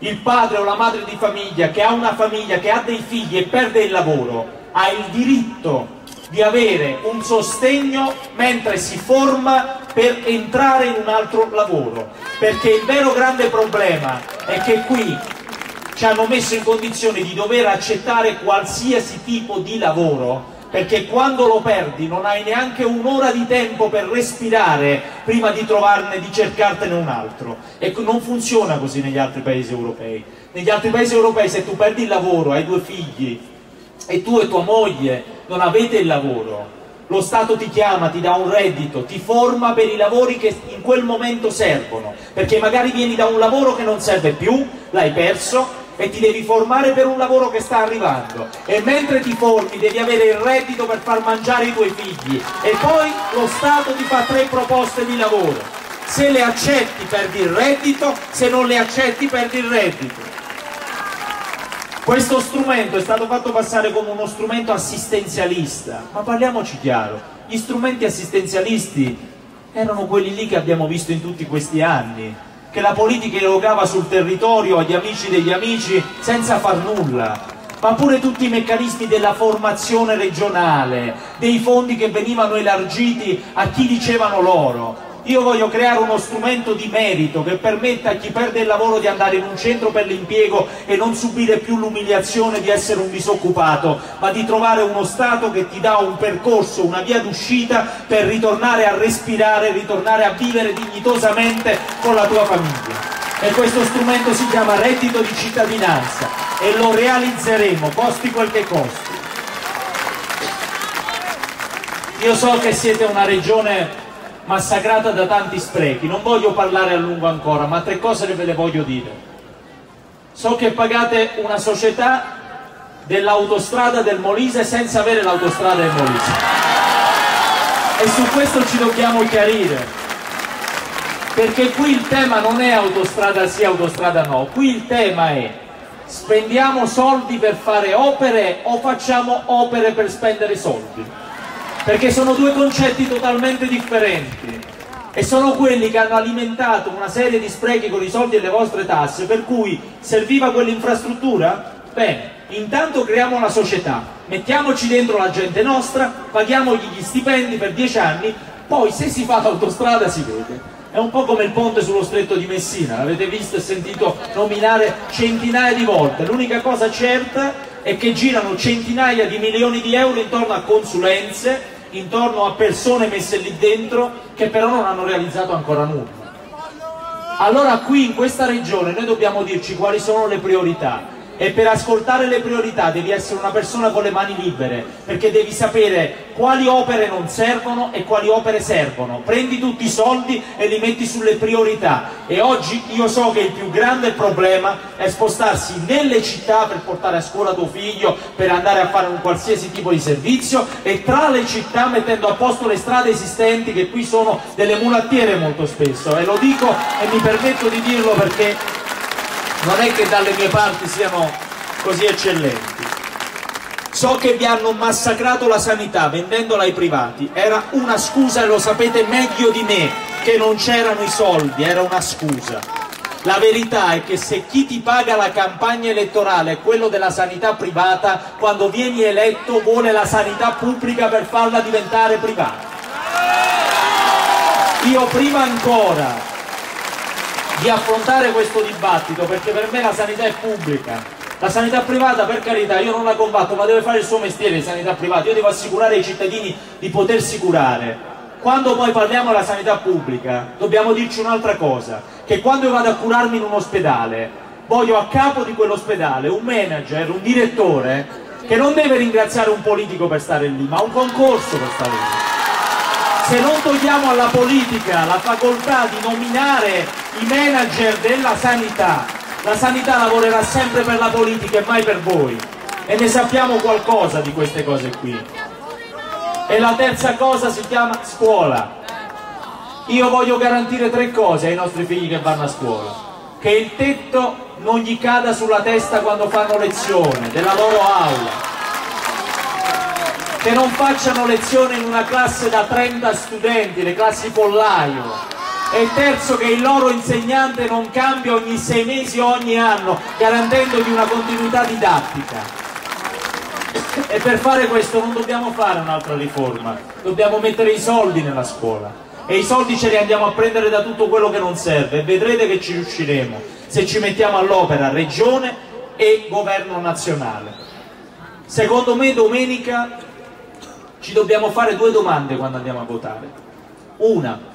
il padre o la madre di famiglia che ha una famiglia, che ha dei figli e perde il lavoro, ha il diritto di avere un sostegno mentre si forma per entrare in un altro lavoro, perché il vero grande problema è che qui ci hanno messo in condizione di dover accettare qualsiasi tipo di lavoro, perché quando lo perdi non hai neanche un'ora di tempo per respirare prima di trovarne, di cercartene un altro. E non funziona così negli altri paesi europei. Negli altri paesi europei se tu perdi il lavoro, hai due figli e tu e tua moglie non avete il lavoro, lo Stato ti chiama, ti dà un reddito, ti forma per i lavori che in quel momento servono, perché magari vieni da un lavoro che non serve più, l'hai perso, e ti devi formare per un lavoro che sta arrivando, e mentre ti formi devi avere il reddito per far mangiare i tuoi figli. E poi lo Stato ti fa tre proposte di lavoro, se le accetti perdi il reddito, se non le accetti perdi il reddito. Questo strumento è stato fatto passare come uno strumento assistenzialista, ma parliamoci chiaro, gli strumenti assistenzialisti erano quelli lì che abbiamo visto in tutti questi anni, che la politica erogava sul territorio agli amici degli amici senza far nulla, ma pure tutti i meccanismi della formazione regionale, dei fondi che venivano elargiti a chi dicevano loro. Io voglio creare uno strumento di merito che permetta a chi perde il lavoro di andare in un centro per l'impiego e non subire più l'umiliazione di essere un disoccupato, ma di trovare uno Stato che ti dà un percorso, una via d'uscita per ritornare a respirare, ritornare a vivere dignitosamente con la tua famiglia. E questo strumento si chiama reddito di cittadinanza e lo realizzeremo, costi quel che costi. Io so che siete una regione massacrata da tanti sprechi, non voglio parlare a lungo ancora, ma tre cose ve le voglio dire. So che pagate una società dell'autostrada del Molise senza avere l'autostrada del Molise, e su questo ci dobbiamo chiarire, perché qui il tema non è autostrada sì, autostrada no, qui il tema è: spendiamo soldi per fare opere o facciamo opere per spendere soldi? Perché sono due concetti totalmente differenti e sono quelli che hanno alimentato una serie di sprechi con i soldi delle vostre tasse, per cui serviva quell'infrastruttura? Bene, intanto creiamo una società, mettiamoci dentro la gente nostra, paghiamogli gli stipendi per 10 anni, poi se si fa l'autostrada si vede. È un po' come il ponte sullo stretto di Messina, l'avete visto e sentito nominare centinaia di volte. L'unica cosa certa è che girano centinaia di milioni di euro intorno a consulenze, intorno a persone messe lì dentro che però non hanno realizzato ancora nulla. Allora qui in questa regione noi dobbiamo dirci quali sono le priorità, e per ascoltare le priorità devi essere una persona con le mani libere, perché devi sapere quali opere non servono e quali opere servono. Prendi tutti i soldi e li metti sulle priorità, e oggi io so che il più grande problema è spostarsi nelle città per portare a scuola tuo figlio, per andare a fare un qualsiasi tipo di servizio, e tra le città mettendo a posto le strade esistenti, che qui sono delle mulattiere molto spesso, e lo dico e mi permetto di dirlo perché non è che dalle mie parti siano così eccellenti. So che vi hanno massacrato la sanità vendendola ai privati, era una scusa e lo sapete meglio di me che non c'erano i soldi, era una scusa. La verità è che se chi ti paga la campagna elettorale è quello della sanità privata, quando vieni eletto vuole la sanità pubblica per farla diventare privata. Io prima ancora di affrontare questo dibattito, perché per me la sanità è pubblica, la sanità privata per carità io non la combatto, ma deve fare il suo mestiere la sanità privata, io devo assicurare ai cittadini di potersi curare. Quando poi parliamo della sanità pubblica dobbiamo dirci un'altra cosa, che quando io vado a curarmi in un ospedale voglio a capo di quell'ospedale un manager, un direttore che non deve ringraziare un politico per stare lì, ma un concorso per stare lì. Se non togliamo alla politica la facoltà di nominare i manager della sanità, la sanità lavorerà sempre per la politica e mai per voi, e ne sappiamo qualcosa di queste cose qui. E la terza cosa si chiama scuola. Io voglio garantire tre cose ai nostri figli che vanno a scuola: che il tetto non gli cada sulla testa quando fanno lezione della loro aula, che non facciano lezione in una classe da 30 studenti, le classi pollaio, e terzo, che il loro insegnante non cambi ogni 6 mesi o ogni anno, garantendogli una continuità didattica. E per fare questo non dobbiamo fare un'altra riforma, dobbiamo mettere i soldi nella scuola, e i soldi ce li andiamo a prendere da tutto quello che non serve, e vedrete che ci riusciremo se ci mettiamo all'opera regione e governo nazionale. Secondo me domenica ci dobbiamo fare due domande quando andiamo a votare. Una: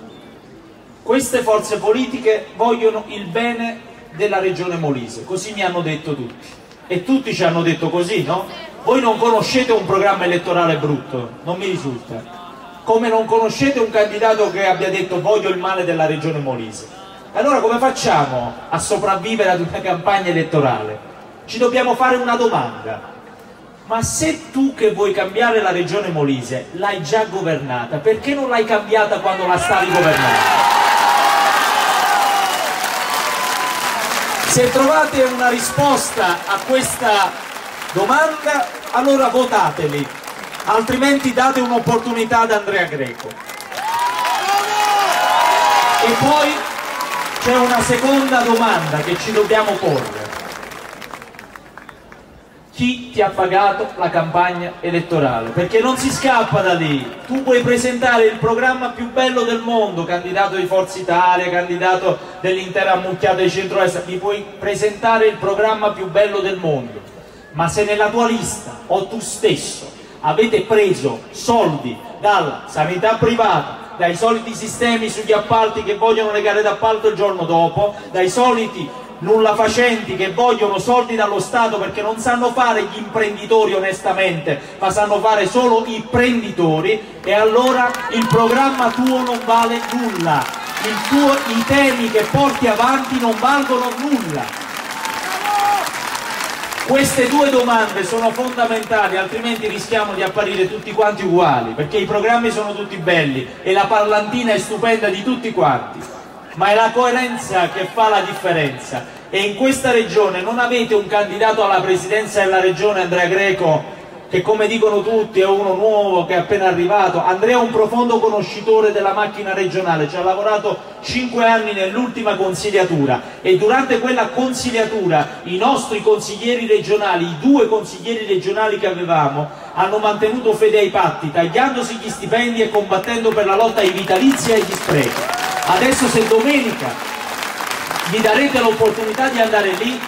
queste forze politiche vogliono il bene della regione Molise, così mi hanno detto tutti, e tutti ci hanno detto così, no? Voi non conoscete un programma elettorale brutto, non mi risulta, come non conoscete un candidato che abbia detto voglio il male della regione Molise. Allora come facciamo a sopravvivere ad una campagna elettorale? Ci dobbiamo fare una domanda: ma se tu che vuoi cambiare la regione Molise l'hai già governata, perché non l'hai cambiata quando la stavi governando? Se trovate una risposta a questa domanda, allora votateli, altrimenti date un'opportunità ad Andrea Greco. E poi C'è una seconda domanda che ci dobbiamo porre: chi ti ha pagato la campagna elettorale? Perché non si scappa da lì. Tu puoi presentare il programma più bello del mondo, candidato di Forza Italia, candidato dell'intera ammucchiata di centrodestra, mi puoi presentare il programma più bello del mondo, ma se nella tua lista o tu stesso avete preso soldi dalla sanità privata, dai soliti sistemi sugli appalti che vogliono le gare d'appalto il giorno dopo, dai soliti nulla facenti che vogliono soldi dallo Stato perché non sanno fare gli imprenditori onestamente, ma sanno fare solo i prenditori, e allora il programma tuo non vale nulla, i temi che porti avanti non valgono nulla. Queste due domande sono fondamentali, altrimenti rischiamo di apparire tutti quanti uguali, perché i programmi sono tutti belli e la parlantina è stupenda di tutti quanti, ma è la coerenza che fa la differenza. E in questa regione non avete un candidato alla presidenza della regione, Andrea Greco, che come dicono tutti è uno nuovo che è appena arrivato. Andrea è un profondo conoscitore della macchina regionale, ci ha lavorato 5 anni nell'ultima consigliatura, e durante quella consigliatura i nostri consiglieri regionali, i due consiglieri regionali che avevamo, hanno mantenuto fede ai patti, tagliandosi gli stipendi e combattendo per la lotta ai vitalizi e agli sprechi. Adesso, se domenica vi darete l'opportunità di andare lì,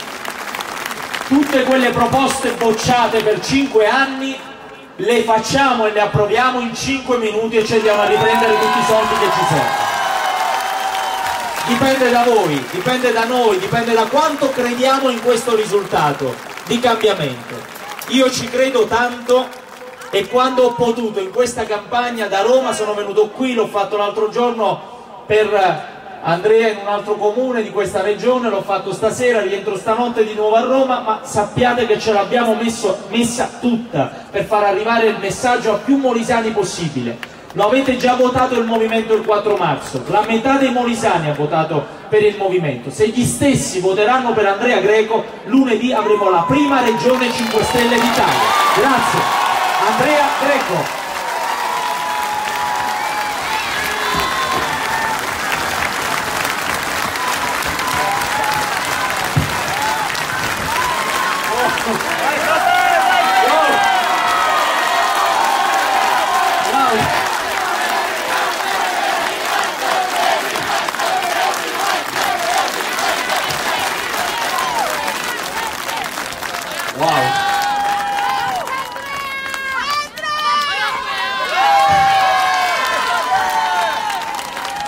tutte quelle proposte bocciate per 5 anni le facciamo e le approviamo in 5 minuti e ci andiamo a riprendere tutti i soldi che ci sono. Dipende da voi, dipende da noi, dipende da quanto crediamo in questo risultato di cambiamento. Io ci credo tanto, e quando ho potuto in questa campagna da Roma sono venuto qui, l'ho fatto l'altro giorno per Andrea in un altro comune di questa regione, l'ho fatto stasera, rientro stanotte di nuovo a Roma, ma sappiate che ce l'abbiamo messa tutta per far arrivare il messaggio a più molisani possibile. Lo avete già votato il Movimento il 4 marzo, la metà dei molisani ha votato per il Movimento. Se gli stessi voteranno per Andrea Greco, lunedì avremo la prima regione 5 Stelle d'Italia. Grazie. Andrea Greco.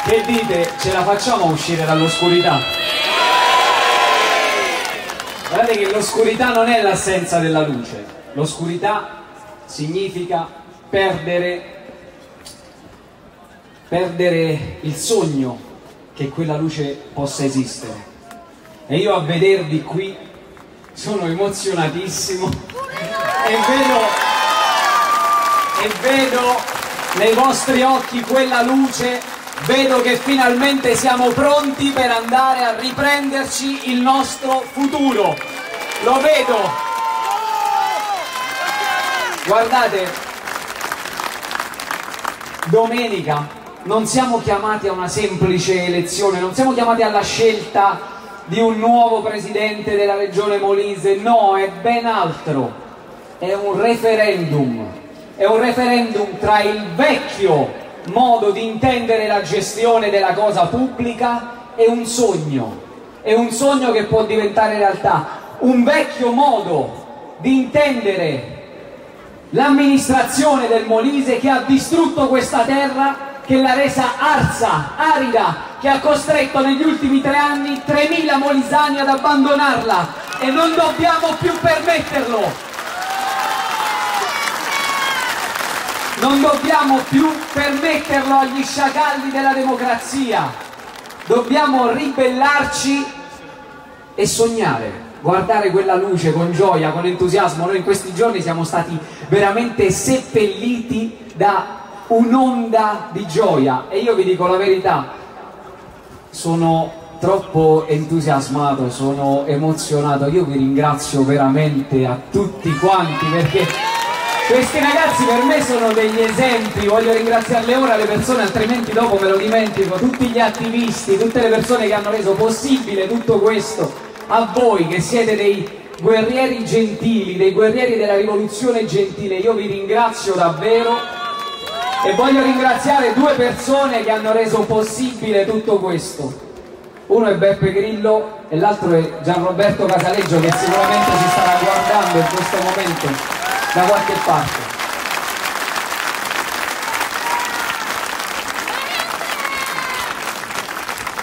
Che dite, ce la facciamo a uscire dall'oscurità? Guardate che l'oscurità non è l'assenza della luce, l'oscurità significa perdere il sogno che quella luce possa esistere. E io a vedervi qui sono emozionatissimo e vedo nei vostri occhi quella luce. Vedo che finalmente siamo pronti per andare a riprenderci il nostro futuro. Lo vedo. Guardate, domenica non siamo chiamati a una semplice elezione, non siamo chiamati alla scelta di un nuovo presidente della regione Molise, no, è ben altro. È un referendum. È un referendum tra il vecchio modo di intendere la gestione della cosa pubblica è un sogno, che può diventare realtà, un vecchio modo di intendere l'amministrazione del Molise che ha distrutto questa terra, che l'ha resa arsa, arida, che ha costretto negli ultimi 3 anni 3.000 molisani ad abbandonarla, e non dobbiamo più permetterlo. Non dobbiamo più permetterlo agli sciacalli della democrazia. Dobbiamo ribellarci e sognare, guardare quella luce con gioia, con entusiasmo. Noi in questi giorni siamo stati veramente seppelliti da un'onda di gioia, e io vi dico la verità, sono troppo entusiasmato, sono emozionato. Io vi ringrazio veramente a tutti quanti, perché Questi ragazzi per me sono degli esempi, voglio ringraziarle ora le persone, altrimenti dopo me lo dimentico, tutti gli attivisti, tutte le persone che hanno reso possibile tutto questo, a voi che siete dei guerrieri gentili, dei guerrieri della rivoluzione gentile, io vi ringrazio davvero e voglio ringraziare due persone che hanno reso possibile tutto questo, uno è Beppe Grillo e l'altro è Gianroberto Casaleggio che sicuramente ci starà guardando in questo momento da qualche parte.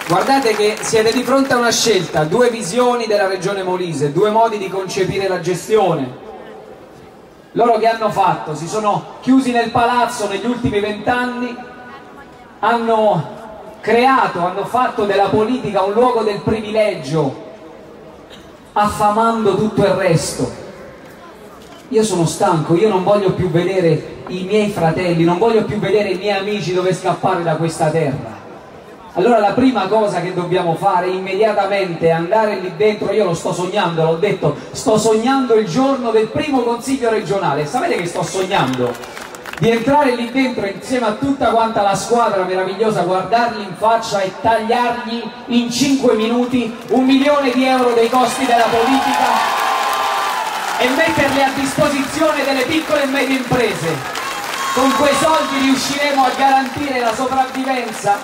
Guardate che siete di fronte a una scelta, due visioni della regione Molise, due modi di concepire la gestione. Loro che hanno fatto? Si sono chiusi nel palazzo negli ultimi 20 anni, hanno creato, hanno fatto della politica un luogo del privilegio, affamando tutto il resto. Io sono stanco, io non voglio più vedere i miei fratelli, non voglio più vedere i miei amici dover scappare da questa terra. Allora la prima cosa che dobbiamo fare immediatamente è andare lì dentro, io lo sto sognando, l'ho detto, sto sognando il giorno del primo consiglio regionale, sapete che sto sognando? Di entrare lì dentro insieme a tutta quanta la squadra meravigliosa, guardarli in faccia e tagliargli in 5 minuti 1 milione di euro dei costi della politica e metterle a disposizione delle piccole e medie imprese. Con quei soldi riusciremo a garantire la sopravvivenza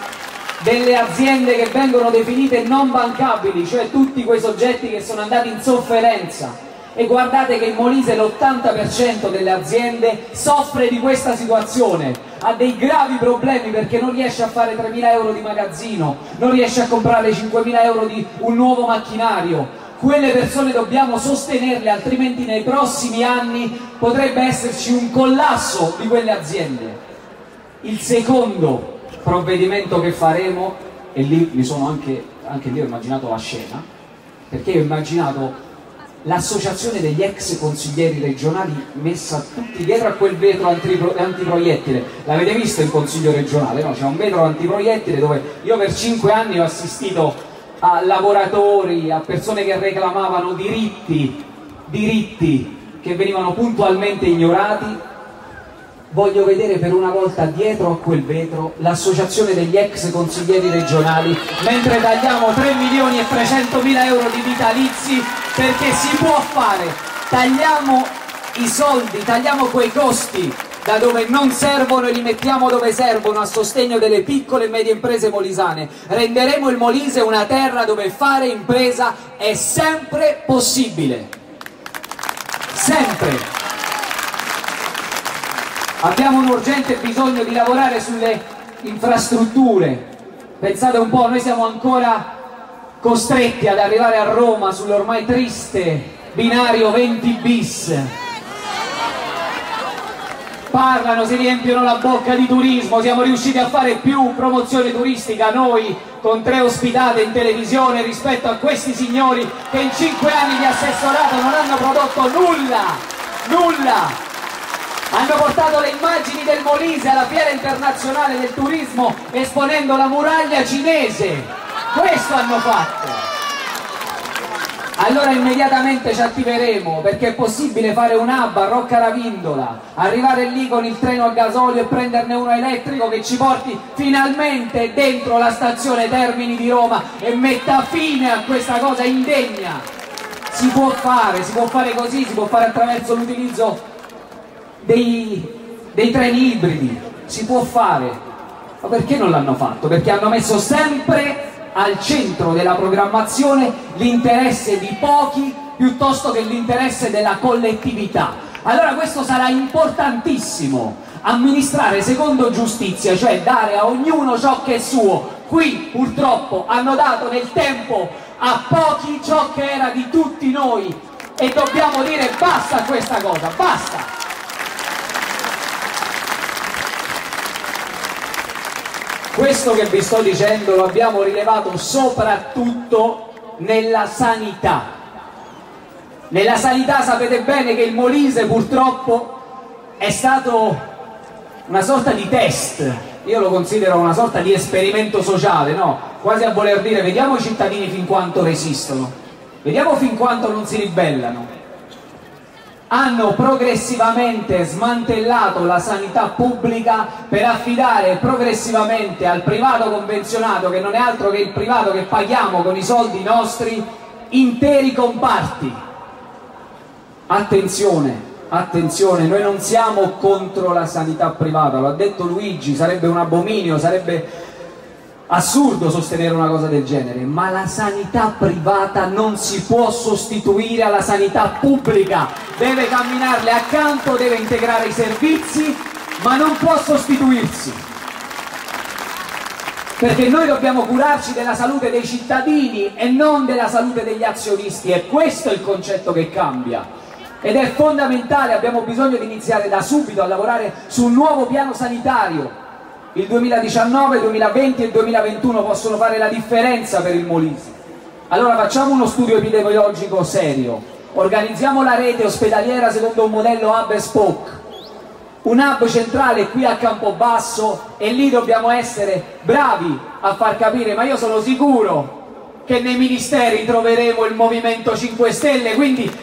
delle aziende che vengono definite non bancabili, cioè tutti quei soggetti che sono andati in sofferenza. E guardate che in Molise l'80% delle aziende soffre di questa situazione, ha dei gravi problemi perché non riesce a fare 3.000 euro di magazzino, non riesce a comprare 5.000 euro di un nuovo macchinario. Quelle persone dobbiamo sostenerle, altrimenti nei prossimi anni potrebbe esserci un collasso di quelle aziende. Il secondo provvedimento che faremo, e lì mi sono anche lì ho immaginato la scena, perché ho immaginato l'associazione degli ex consiglieri regionali messa tutti dietro a quel vetro antiproiettile. L'avete visto il consiglio regionale? No? C'è un vetro antiproiettile dove io per 5 anni ho assistito a lavoratori, a persone che reclamavano diritti che venivano puntualmente ignorati. Voglio vedere per una volta dietro a quel vetro l'associazione degli ex consiglieri regionali mentre tagliamo 3.300.000 euro di vitalizi, perché si può fare, tagliamo i soldi, tagliamo quei costi da dove non servono e li mettiamo dove servono, a sostegno delle piccole e medie imprese molisane. Renderemo il Molise una terra dove fare impresa è sempre possibile. Sempre. Abbiamo un urgente bisogno di lavorare sulle infrastrutture. Pensate un po', noi siamo ancora costretti ad arrivare a Roma sull'ormai triste binario 20 bis. Parlano, si riempiono la bocca di turismo, siamo riusciti a fare più promozione turistica noi con 3 ospitate in televisione rispetto a questi signori che in 5 anni di assessorato non hanno prodotto nulla. Hanno portato le immagini del Molise alla fiera internazionale del turismo esponendo la muraglia cinese, questo hanno fatto. Allora immediatamente ci attiveremo, perché è possibile fare un hub a Rocca Ravindola, arrivare lì con il treno a gasolio e prenderne uno elettrico che ci porti finalmente dentro la stazione Termini di Roma e metta fine a questa cosa indegna. Si può fare così, si può fare attraverso l'utilizzo dei treni ibridi, si può fare. Ma perché non l'hanno fatto? Perché hanno messo sempre al centro della programmazione l'interesse di pochi piuttosto che l'interesse della collettività. Allora questo sarà importantissimo, amministrare secondo giustizia, cioè dare a ognuno ciò che è suo. Qui purtroppo hanno dato nel tempo a pochi ciò che era di tutti noi e dobbiamo dire basta a questa cosa, basta! Questo che vi sto dicendo lo abbiamo rilevato soprattutto nella sanità. Nella sanità sapete bene che il Molise purtroppo è stato una sorta di test, io lo considero una sorta di esperimento sociale, no? Quasi a voler dire vediamo i cittadini fin quanto resistono, vediamo fin quanto non si ribellano. hanno progressivamente smantellato la sanità pubblica per affidare progressivamente al privato convenzionato, che non è altro che il privato che paghiamo con i soldi nostri, interi comparti. Attenzione, attenzione, noi non siamo contro la sanità privata, lo ha detto Luigi, sarebbe un abominio, sarebbe assurdo sostenere una cosa del genere, ma la sanità privata non si può sostituire alla sanità pubblica, deve camminarle accanto, deve integrare i servizi, ma non può sostituirsi, perché noi dobbiamo curarci della salute dei cittadini e non della salute degli azionisti, e questo è il concetto che cambia ed è fondamentale. Abbiamo bisogno di iniziare da subito a lavorare su un nuovo piano sanitario. Il 2019, 2020 e 2021 possono fare la differenza per il Molise. Allora facciamo uno studio epidemiologico serio, organizziamo la rete ospedaliera secondo un modello hub e spoke, un hub centrale qui a Campobasso, e lì dobbiamo essere bravi a far capire, ma io sono sicuro che nei ministeri troveremo il Movimento 5 Stelle, quindi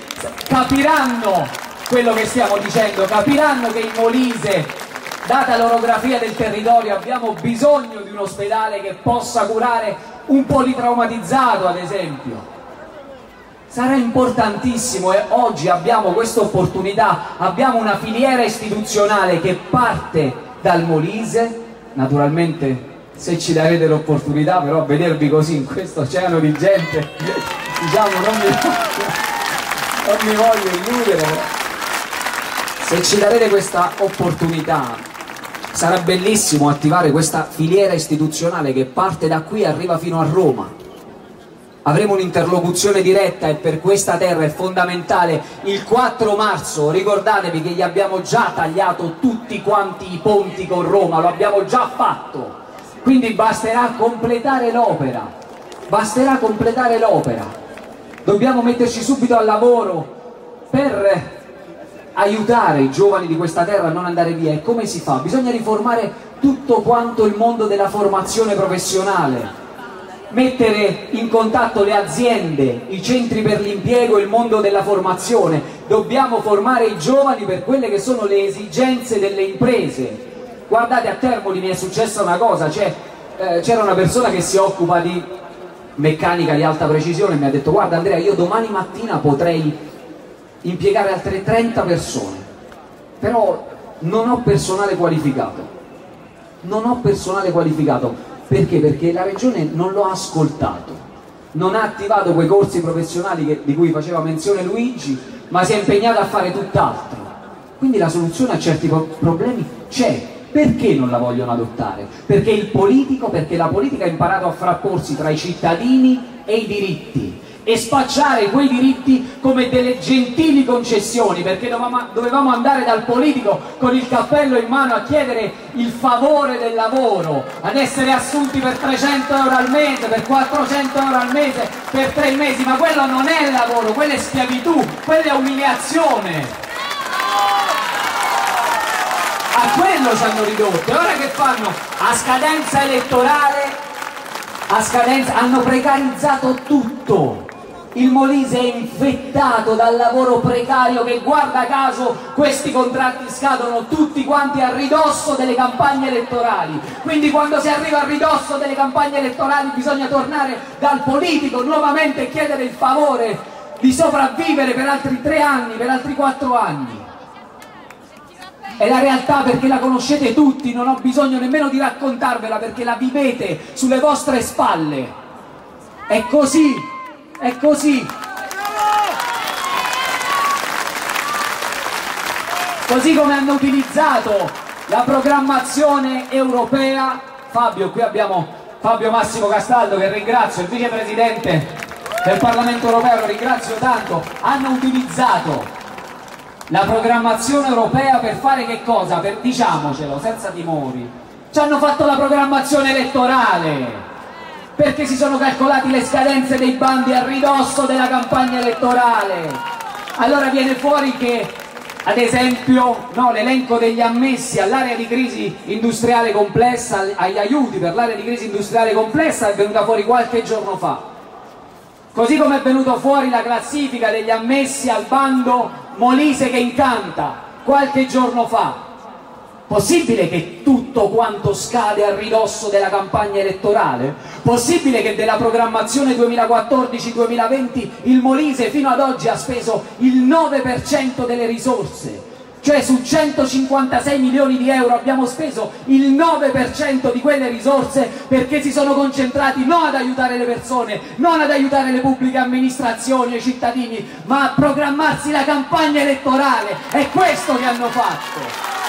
capiranno quello che stiamo dicendo, capiranno che il Molise, data l'orografia del territorio, abbiamo bisogno di un ospedale che possa curare un politraumatizzato, ad esempio. Sarà importantissimo, e oggi abbiamo questa opportunità, abbiamo una filiera istituzionale che parte dal Molise, naturalmente se ci darete l'opportunità, però vedervi così in questo oceano di gente, diciamo, non mi voglio illudere. Se ci darete questa opportunità, sarà bellissimo attivare questa filiera istituzionale che parte da qui e arriva fino a Roma. Avremo un'interlocuzione diretta e per questa terra è fondamentale. Il 4 marzo, ricordatevi che gli abbiamo già tagliato tutti quanti i ponti con Roma, lo abbiamo già fatto. Quindi basterà completare l'opera, basterà completare l'opera. Dobbiamo metterci subito al lavoro per aiutare i giovani di questa terra a non andare via. E come si fa? Bisogna riformare tutto quanto il mondo della formazione professionale, mettere in contatto le aziende, i centri per l'impiego, il mondo della formazione. Dobbiamo formare i giovani per quelle che sono le esigenze delle imprese. Guardate, a Termoli mi è successa una cosa, c'era una persona che si occupa di meccanica di alta precisione e mi ha detto: guarda Andrea, io domani mattina potrei impiegare altre 30 persone, però non ho personale qualificato, perché? Perché la regione non lo ha ascoltato, non ha attivato quei corsi professionali di cui faceva menzione Luigi, ma si è impegnata a fare tutt'altro. Quindi la soluzione a certi problemi c'è. Perché non la vogliono adottare? Perché il politico, perché la politica ha imparato a frapporsi tra i cittadini e i diritti e spacciare quei diritti come delle gentili concessioni, perché dovevamo andare dal politico con il cappello in mano a chiedere il favore del lavoro, ad essere assunti per 300 euro al mese, per 400 euro al mese, per 3 mesi, ma quello non è lavoro, quella è schiavitù, quella è umiliazione. A quello ci hanno ridotto. E ora che fanno? A scadenza elettorale, a scadenza, hanno precarizzato tutto. Il Molise è infettato dal lavoro precario che, guarda caso, questi contratti scadono tutti quanti a ridosso delle campagne elettorali. Quindi quando si arriva a ridosso delle campagne elettorali bisogna tornare dal politico nuovamente e chiedere il favore di sopravvivere per altri 3 anni, per altri 4 anni. È la realtà, perché la conoscete tutti, non ho bisogno nemmeno di raccontarvela perché la vivete sulle vostre spalle. È così, è così. Così come hanno utilizzato la programmazione europea. Fabio, qui abbiamo Fabio Massimo Castaldo, che ringrazio, il vicepresidente del Parlamento europeo, lo ringrazio tanto. Hanno utilizzato la programmazione europea per fare che cosa? Per, diciamocelo, senza timori, ci hanno fatto la programmazione elettorale, perché si sono calcolati le scadenze dei bandi a ridosso della campagna elettorale. Allora viene fuori che, ad esempio, no, l'elenco degli ammessi all'area di crisi industriale complessa, agli aiuti per l'area di crisi industriale complessa, è venuta fuori qualche giorno fa. Così come è venuta fuori la classifica degli ammessi al bando Molise che incanta qualche giorno fa. Possibile che tutto quanto scade a ridosso della campagna elettorale? Possibile che della programmazione 2014-2020 il Molise fino ad oggi ha speso il 9% delle risorse? Cioè su 156 milioni di euro abbiamo speso il 9% di quelle risorse perché si sono concentrati non ad aiutare le persone, non ad aiutare le pubbliche amministrazioni e i cittadini, ma a programmarsi la campagna elettorale. È questo che hanno fatto.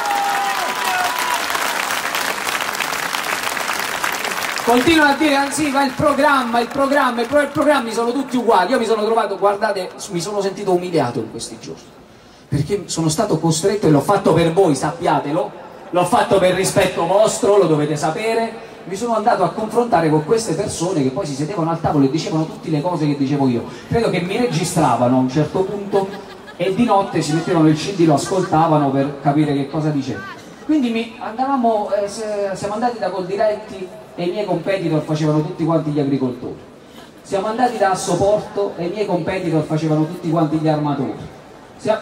Continuano a dire, anzi, ma il programma sono tutti uguali. Io mi sono trovato, guardate, mi sono sentito umiliato in questi giorni, perché sono stato costretto, e l'ho fatto per voi, sappiatelo, l'ho fatto per rispetto vostro, lo dovete sapere, mi sono andato a confrontare con queste persone che poi si sedevano al tavolo e dicevano tutte le cose che dicevo io. Credo che mi registravano a un certo punto e di notte si mettevano il CD, lo ascoltavano per capire che cosa dicevo. Quindi siamo andati da Coldiretti, e i miei competitor facevano tutti quanti gli agricoltori, siamo andati da Assoporto e i miei competitor facevano tutti quanti gli armatori, cioè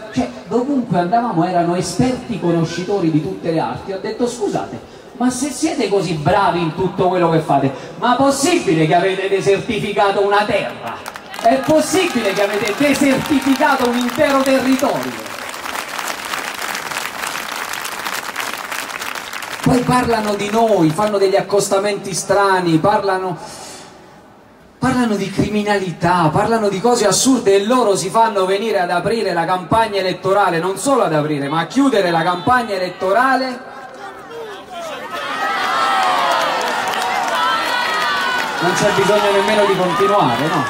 dovunque andavamo erano esperti conoscitori di tutte le arti. Ho detto: scusate, ma se siete così bravi in tutto quello che fate, ma è possibile che avete desertificato una terra? È possibile che avete desertificato un intero territorio? Poi parlano di noi, fanno degli accostamenti strani, parlano di criminalità, parlano di cose assurde, e loro si fanno venire ad aprire la campagna elettorale, non solo ad aprire, ma a chiudere la campagna elettorale non c'è bisogno nemmeno di continuare, no?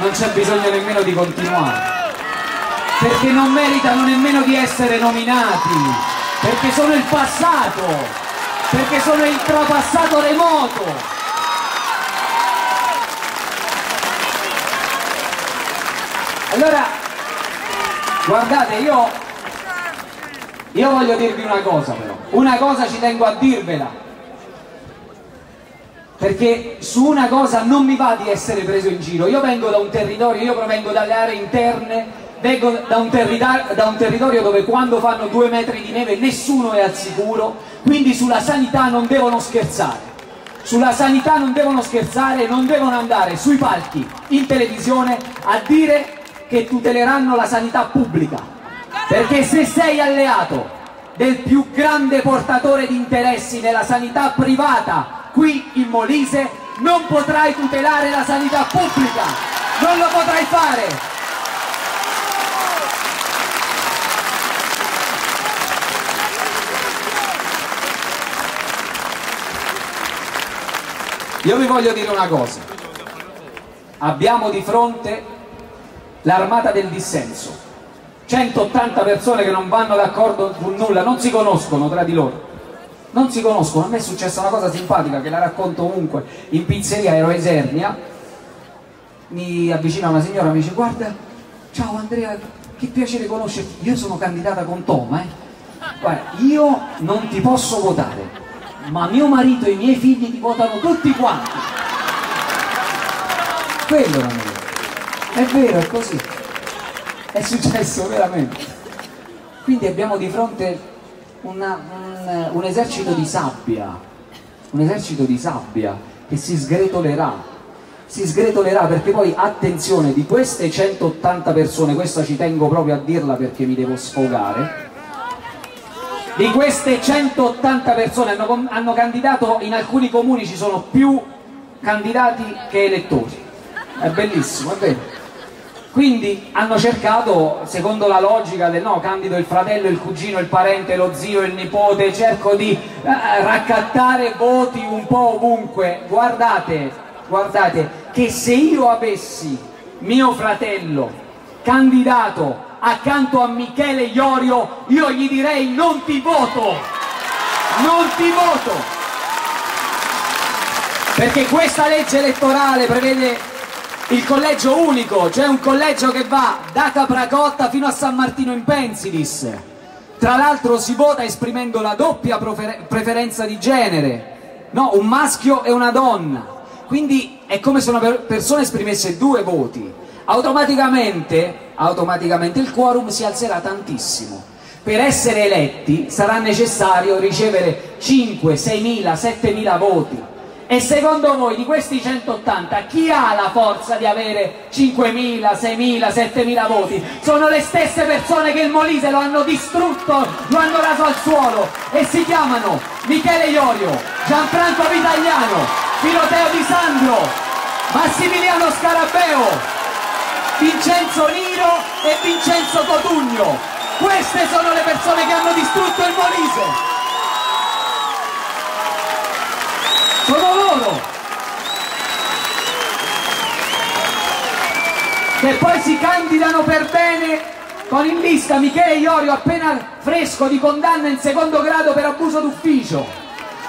Non c'è bisogno nemmeno di continuare, perché non meritano nemmeno di essere nominati, perché sono il passato, perché sono il trapassato remoto. Allora, guardate, io voglio dirvi una cosa, però, una cosa ci tengo a dirvela, perché su una cosa non mi va di essere preso in giro. Io vengo da un territorio, io provengo dalle aree interne, vengo da un territorio dove quando fanno 2 metri di neve nessuno è al sicuro, quindi sulla sanità non devono scherzare, sulla sanità non devono scherzare, non devono andare sui palchi in televisione a dire che tuteleranno la sanità pubblica, perché se sei alleato del più grande portatore di interessi nella sanità privata qui in Molise, non potrai tutelare la sanità pubblica, non lo potrai fare. Io vi voglio dire una cosa: abbiamo di fronte l'armata del dissenso, 180 persone che non vanno d'accordo su nulla, non si conoscono tra di loro, non si conoscono. A me è successa una cosa simpatica che la racconto ovunque. In pizzeria ero a Isernia, mi avvicina una signora e mi dice: guarda, ciao Andrea, che piacere conoscerti, io sono candidata con Toma, guarda, io non ti posso votare, ma mio marito e i miei figli ti votano tutti quanti. Quello era mio. È vero, è così, è successo veramente. Quindi abbiamo di fronte un esercito di sabbia, un esercito di sabbia che si sgretolerà, perché poi, attenzione, di queste 180 persone, questa ci tengo proprio a dirla perché mi devo sfogare, di queste 180 persone hanno candidato, in alcuni comuni ci sono più candidati che elettori, è bellissimo, è vero. Quindi hanno cercato, secondo la logica del no, candido il fratello, il cugino, il parente, lo zio, il nipote, cerco di raccattare voti un po' ovunque. Guardate che se io avessi mio fratello candidato accanto a Michele Iorio, io gli direi: non ti voto, non ti voto, perché questa legge elettorale prevede il collegio unico, cioè un collegio che va da Capracotta fino a San Martino in Pensilis. Tra l'altro si vota esprimendo la doppia preferenza di genere, no, un maschio e una donna, quindi è come se una persona esprimesse 2 voti. Automaticamente automaticamente il quorum si alzerà tantissimo. Per essere eletti sarà necessario ricevere 5, 6.000, 7.000 voti. E secondo voi di questi 180 chi ha la forza di avere 5.000, 6.000, 7.000 voti? Sono le stesse persone che il Molise lo hanno distrutto, lo hanno raso al suolo, e si chiamano Michele Iorio, Gianfranco Vitagliano, Filoteo Di Sandro, Massimiliano Scarabeo, Vincenzo Niro e Vincenzo Cotugno. Queste sono le persone che hanno distrutto il Molise. Sono loro. Che poi si candidano per bene con in lista Michele Iorio appena fresco di condanna in secondo grado per abuso d'ufficio,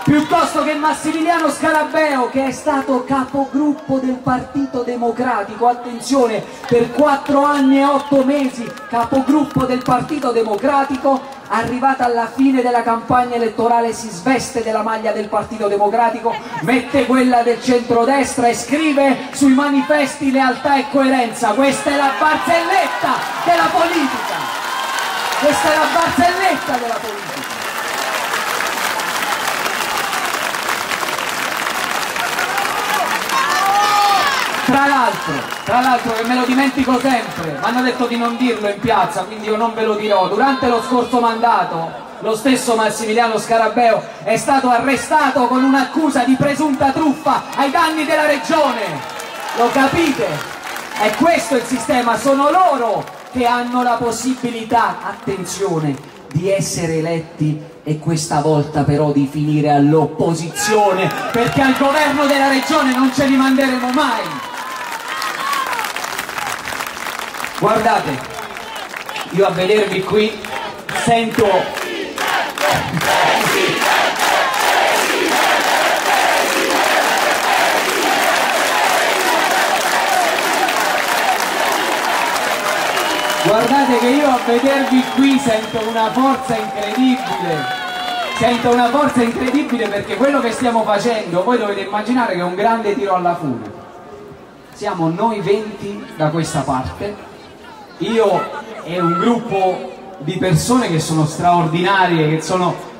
piuttosto che Massimiliano Scarabeo, che è stato capogruppo del Partito Democratico, attenzione, per 4 anni e 8 mesi, capogruppo del Partito Democratico, arrivata alla fine della campagna elettorale si sveste della maglia del Partito Democratico, mette quella del centrodestra e scrive sui manifesti lealtà e coerenza. Questa è la barzelletta della politica, questa è la barzelletta della politica. Tra l'altro, che me lo dimentico sempre, mi hanno detto di non dirlo in piazza, quindi io non ve lo dirò, durante lo scorso mandato lo stesso Massimiliano Scarabeo è stato arrestato con un'accusa di presunta truffa ai danni della regione. Lo capite? È questo il sistema, sono loro che hanno la possibilità, attenzione, di essere eletti, e questa volta però di finire all'opposizione, perché al governo della regione non ce li manderemo mai. Guardate, io a vedervi qui sento... Guardate che io a vedervi qui sento una forza incredibile. Sento una forza incredibile perché quello che stiamo facendo, voi dovete immaginare che è un grande tiro alla fuga. Siamo noi 20 da questa parte. Io e un gruppo di persone che sono straordinarie,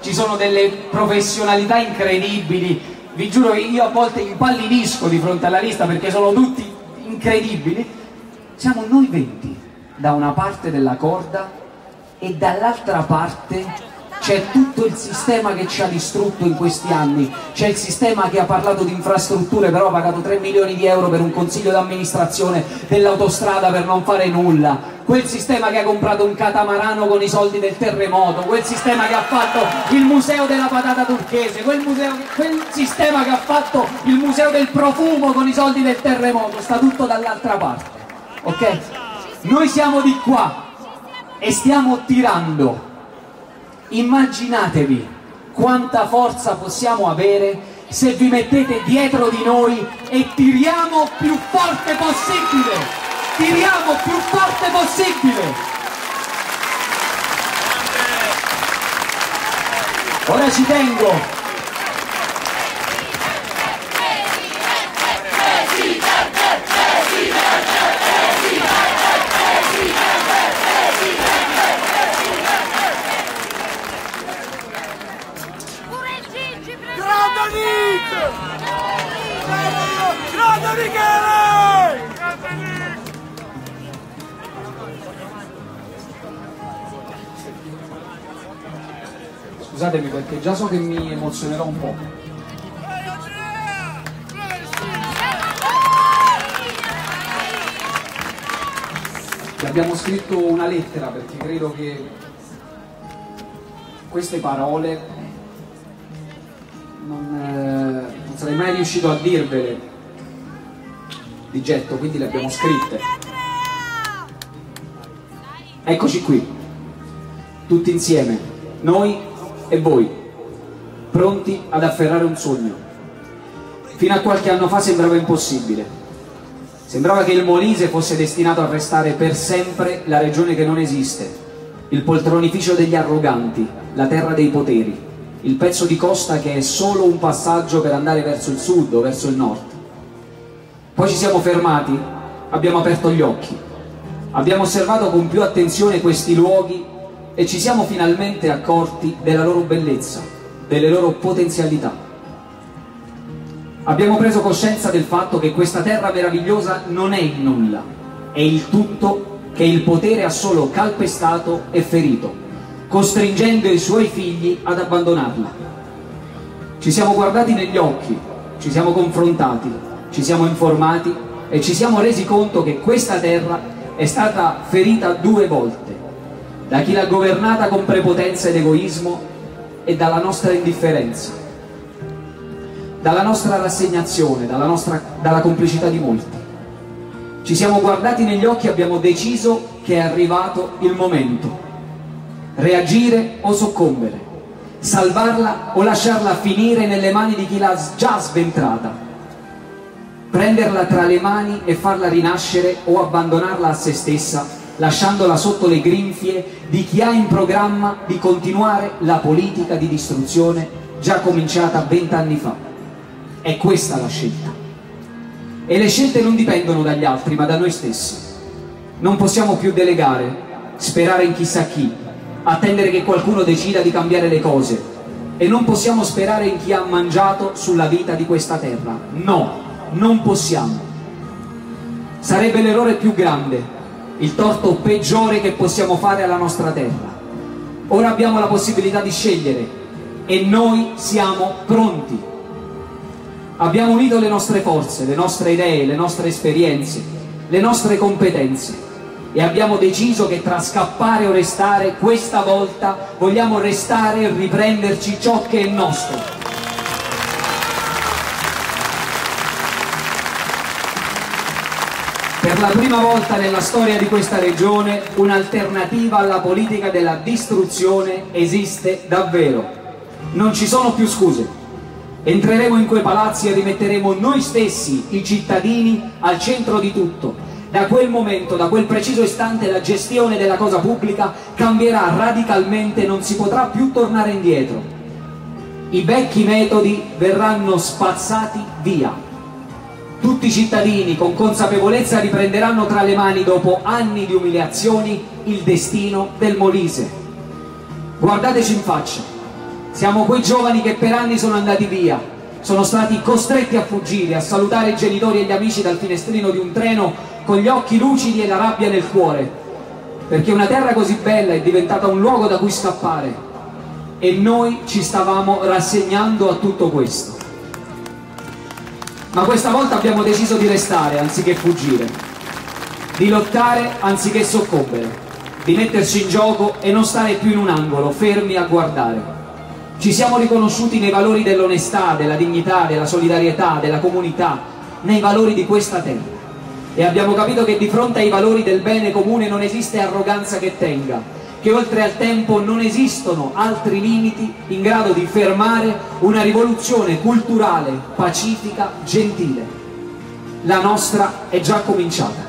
ci sono delle professionalità incredibili, vi giuro che io a volte impallidisco di fronte alla lista perché sono tutti incredibili. Siamo noi 20 da una parte della corda e dall'altra parte c'è tutto il sistema che ci ha distrutto in questi anni, c'è il sistema che ha parlato di infrastrutture però ha pagato 3 milioni di euro per un consiglio d'amministrazione dell'autostrada per non fare nulla, quel sistema che ha comprato un catamarano con i soldi del terremoto, quel sistema che ha fatto il museo della patata turchese, quel sistema che ha fatto il museo del profumo con i soldi del terremoto, sta tutto dall'altra parte, ok? Noi siamo di qua e stiamo tirando. Immaginatevi quanta forza possiamo avere se vi mettete dietro di noi e tiriamo più forte possibile, tiriamo più forte possibile. Ora ci tengo. Scusatemi perché già so che mi emozionerò un po'. Abbiamo scritto una lettera perché credo che queste parole non sarei mai riuscito a dirvele di getto, quindi le abbiamo scritte. Eccoci qui, tutti insieme, noi e voi, pronti ad afferrare un sogno. Fino a qualche anno fa sembrava impossibile. Sembrava che il Molise fosse destinato a restare per sempre la regione che non esiste, il poltronificio degli arroganti, la terra dei poteri, il pezzo di costa che è solo un passaggio per andare verso il sud o verso il nord. Poi ci siamo fermati, abbiamo aperto gli occhi, Abbiamo osservato con più attenzione questi luoghi e ci siamo finalmente accorti della loro bellezza, delle loro potenzialità. Abbiamo preso coscienza del fatto che questa terra meravigliosa non è il nulla, è il tutto che il potere ha solo calpestato e ferito, costringendo i suoi figli ad abbandonarla. Ci siamo guardati negli occhi, ci siamo confrontati, ci siamo informati e ci siamo resi conto che questa terra è stata ferita due volte, da chi l'ha governata con prepotenza ed egoismo e dalla nostra indifferenza, dalla nostra rassegnazione, dalla complicità di molti. Ci siamo guardati negli occhi e abbiamo deciso che è arrivato il momento. Reagire o soccombere, salvarla o lasciarla finire nelle mani di chi l'ha già sventrata, prenderla tra le mani e farla rinascere o abbandonarla a se stessa, lasciandola sotto le grinfie di chi ha in programma di continuare la politica di distruzione già cominciata 20 anni fa. È questa la scelta. E le scelte non dipendono dagli altri, ma da noi stessi. Non possiamo più delegare, sperare in chissà chi, attendere che qualcuno decida di cambiare le cose. E non possiamo sperare in chi ha mangiato sulla vita di questa terra. No, non possiamo. Sarebbe l'errore più grande, il torto peggiore che possiamo fare alla nostra terra. Ora abbiamo la possibilità di scegliere e noi siamo pronti. Abbiamo unito le nostre forze, le nostre idee, le nostre esperienze, le nostre competenze e abbiamo deciso che tra scappare o restare, questa volta vogliamo restare e riprenderci ciò che è nostro. Per la prima volta nella storia di questa regione un'alternativa alla politica della distruzione esiste davvero. Non ci sono più scuse. Entreremo in quei palazzi e rimetteremo noi stessi, i cittadini, al centro di tutto. Da quel momento, da quel preciso istante, la gestione della cosa pubblica cambierà radicalmente, non si potrà più tornare indietro. I vecchi metodi verranno spazzati via. Tutti i cittadini con consapevolezza riprenderanno tra le mani, dopo anni di umiliazioni, il destino del Molise. Guardateci in faccia, siamo quei giovani che per anni sono andati via, sono stati costretti a fuggire, a salutare i genitori e gli amici dal finestrino di un treno con gli occhi lucidi e la rabbia nel cuore, perché una terra così bella è diventata un luogo da cui scappare e noi ci stavamo rassegnando a tutto questo. Ma questa volta abbiamo deciso di restare anziché fuggire, di lottare anziché soccombere, di metterci in gioco e non stare più in un angolo, fermi a guardare. Ci siamo riconosciuti nei valori dell'onestà, della dignità, della solidarietà, della comunità, nei valori di questa terra. E abbiamo capito che di fronte ai valori del bene comune non esiste arroganza che tenga, che oltre al tempo non esistono altri limiti in grado di fermare una rivoluzione culturale, pacifica, gentile. La nostra è già cominciata.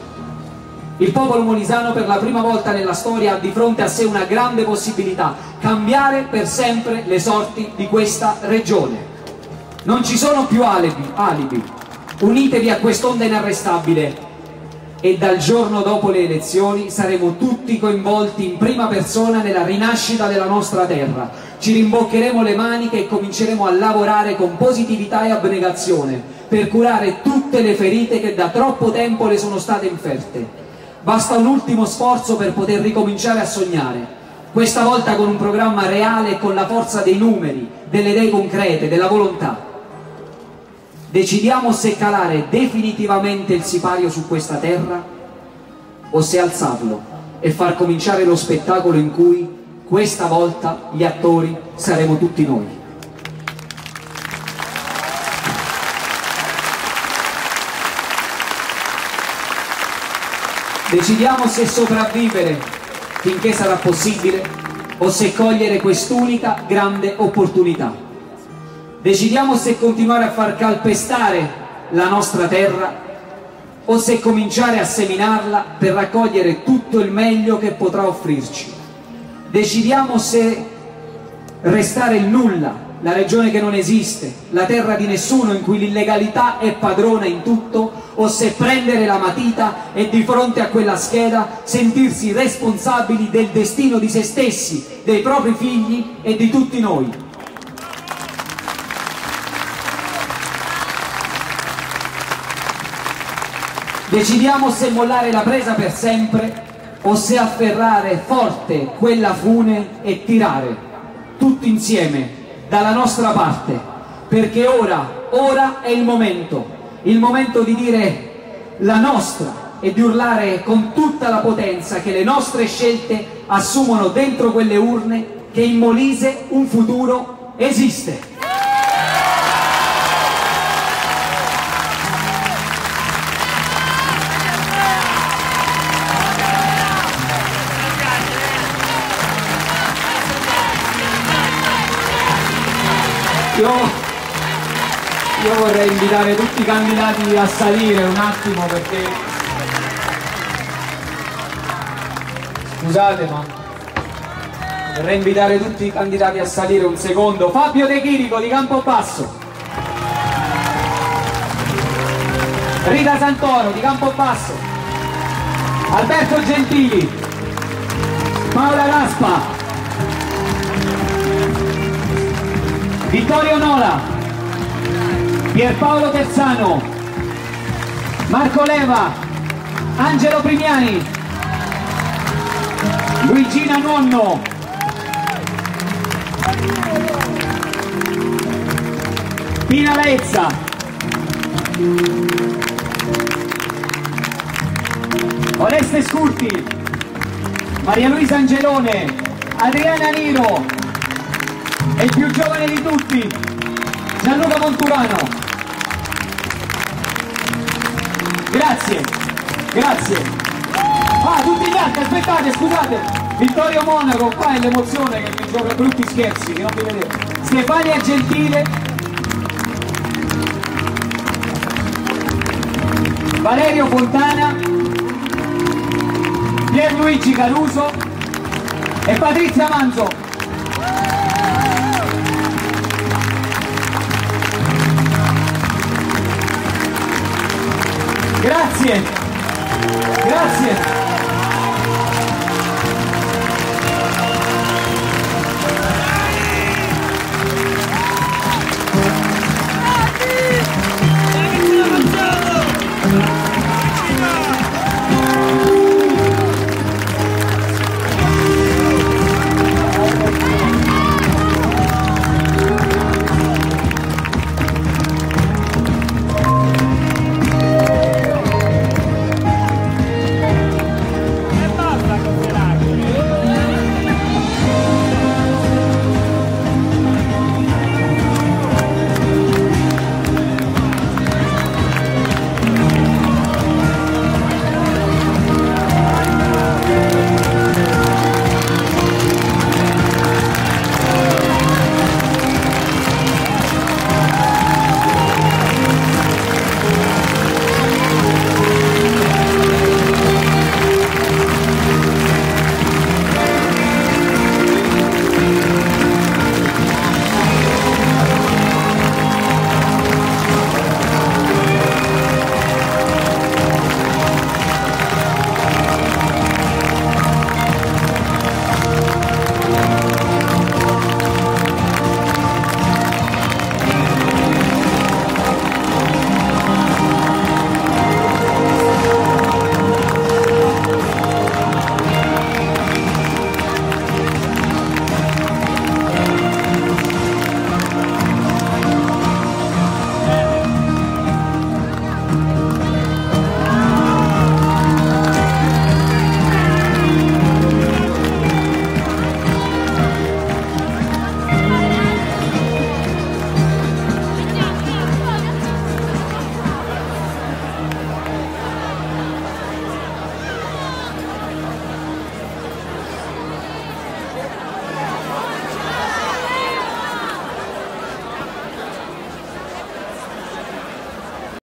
Il popolo molisano per la prima volta nella storia ha di fronte a sé una grande possibilità: cambiare per sempre le sorti di questa regione. Non ci sono più alibi. Unitevi a quest'onda inarrestabile. E dal giorno dopo le elezioni saremo tutti coinvolti in prima persona nella rinascita della nostra terra. Ci rimboccheremo le maniche e cominceremo a lavorare con positività e abnegazione per curare tutte le ferite che da troppo tempo le sono state inferte. Basta un ultimo sforzo per poter ricominciare a sognare, questa volta con un programma reale e con la forza dei numeri, delle idee concrete, della volontà. Decidiamo se calare definitivamente il sipario su questa terra o se alzarlo e far cominciare lo spettacolo in cui questa volta gli attori saremo tutti noi. Decidiamo se sopravvivere finché sarà possibile o se cogliere quest'unica grande opportunità. Decidiamo se continuare a far calpestare la nostra terra o se cominciare a seminarla per raccogliere tutto il meglio che potrà offrirci. Decidiamo se restare il nulla la regione che non esiste, la terra di nessuno in cui l'illegalità è padrona in tutto, o se prendere la matita e di fronte a quella scheda sentirsi responsabili del destino di se stessi, dei propri figli e di tutti noi. Decidiamo se mollare la presa per sempre o se afferrare forte quella fune e tirare tutti insieme dalla nostra parte, perché ora è il momento di dire la nostra e di urlare con tutta la potenza che le nostre scelte assumono dentro quelle urne che in Molise un futuro esiste. Io vorrei invitare tutti i candidati a salire un attimo, perché scusate, ma vorrei invitare tutti i candidati a salire un secondo. Fabio De Chirico di Campobasso, Rita Santoro di Campobasso, Alberto Gentili, Paola Raspa, Vittorio Nola, Pierpaolo Terzano, Marco Leva, Angelo Primiani, Luigina Nonno, Pina Lezza, Oreste Scurti, Maria Luisa Angelone, Adriana Niro, e il più giovane di tutti, Gianluca Monturano. Grazie, grazie. Ah, tutti gli altri, aspettate, scusate. Vittorio Monaco, qua è l'emozione che mi gioca brutti scherzi, che non vi vedete. Stefania Gentile, Valerio Fontana, Pierluigi Caruso e Patrizia Manzo. Grazie,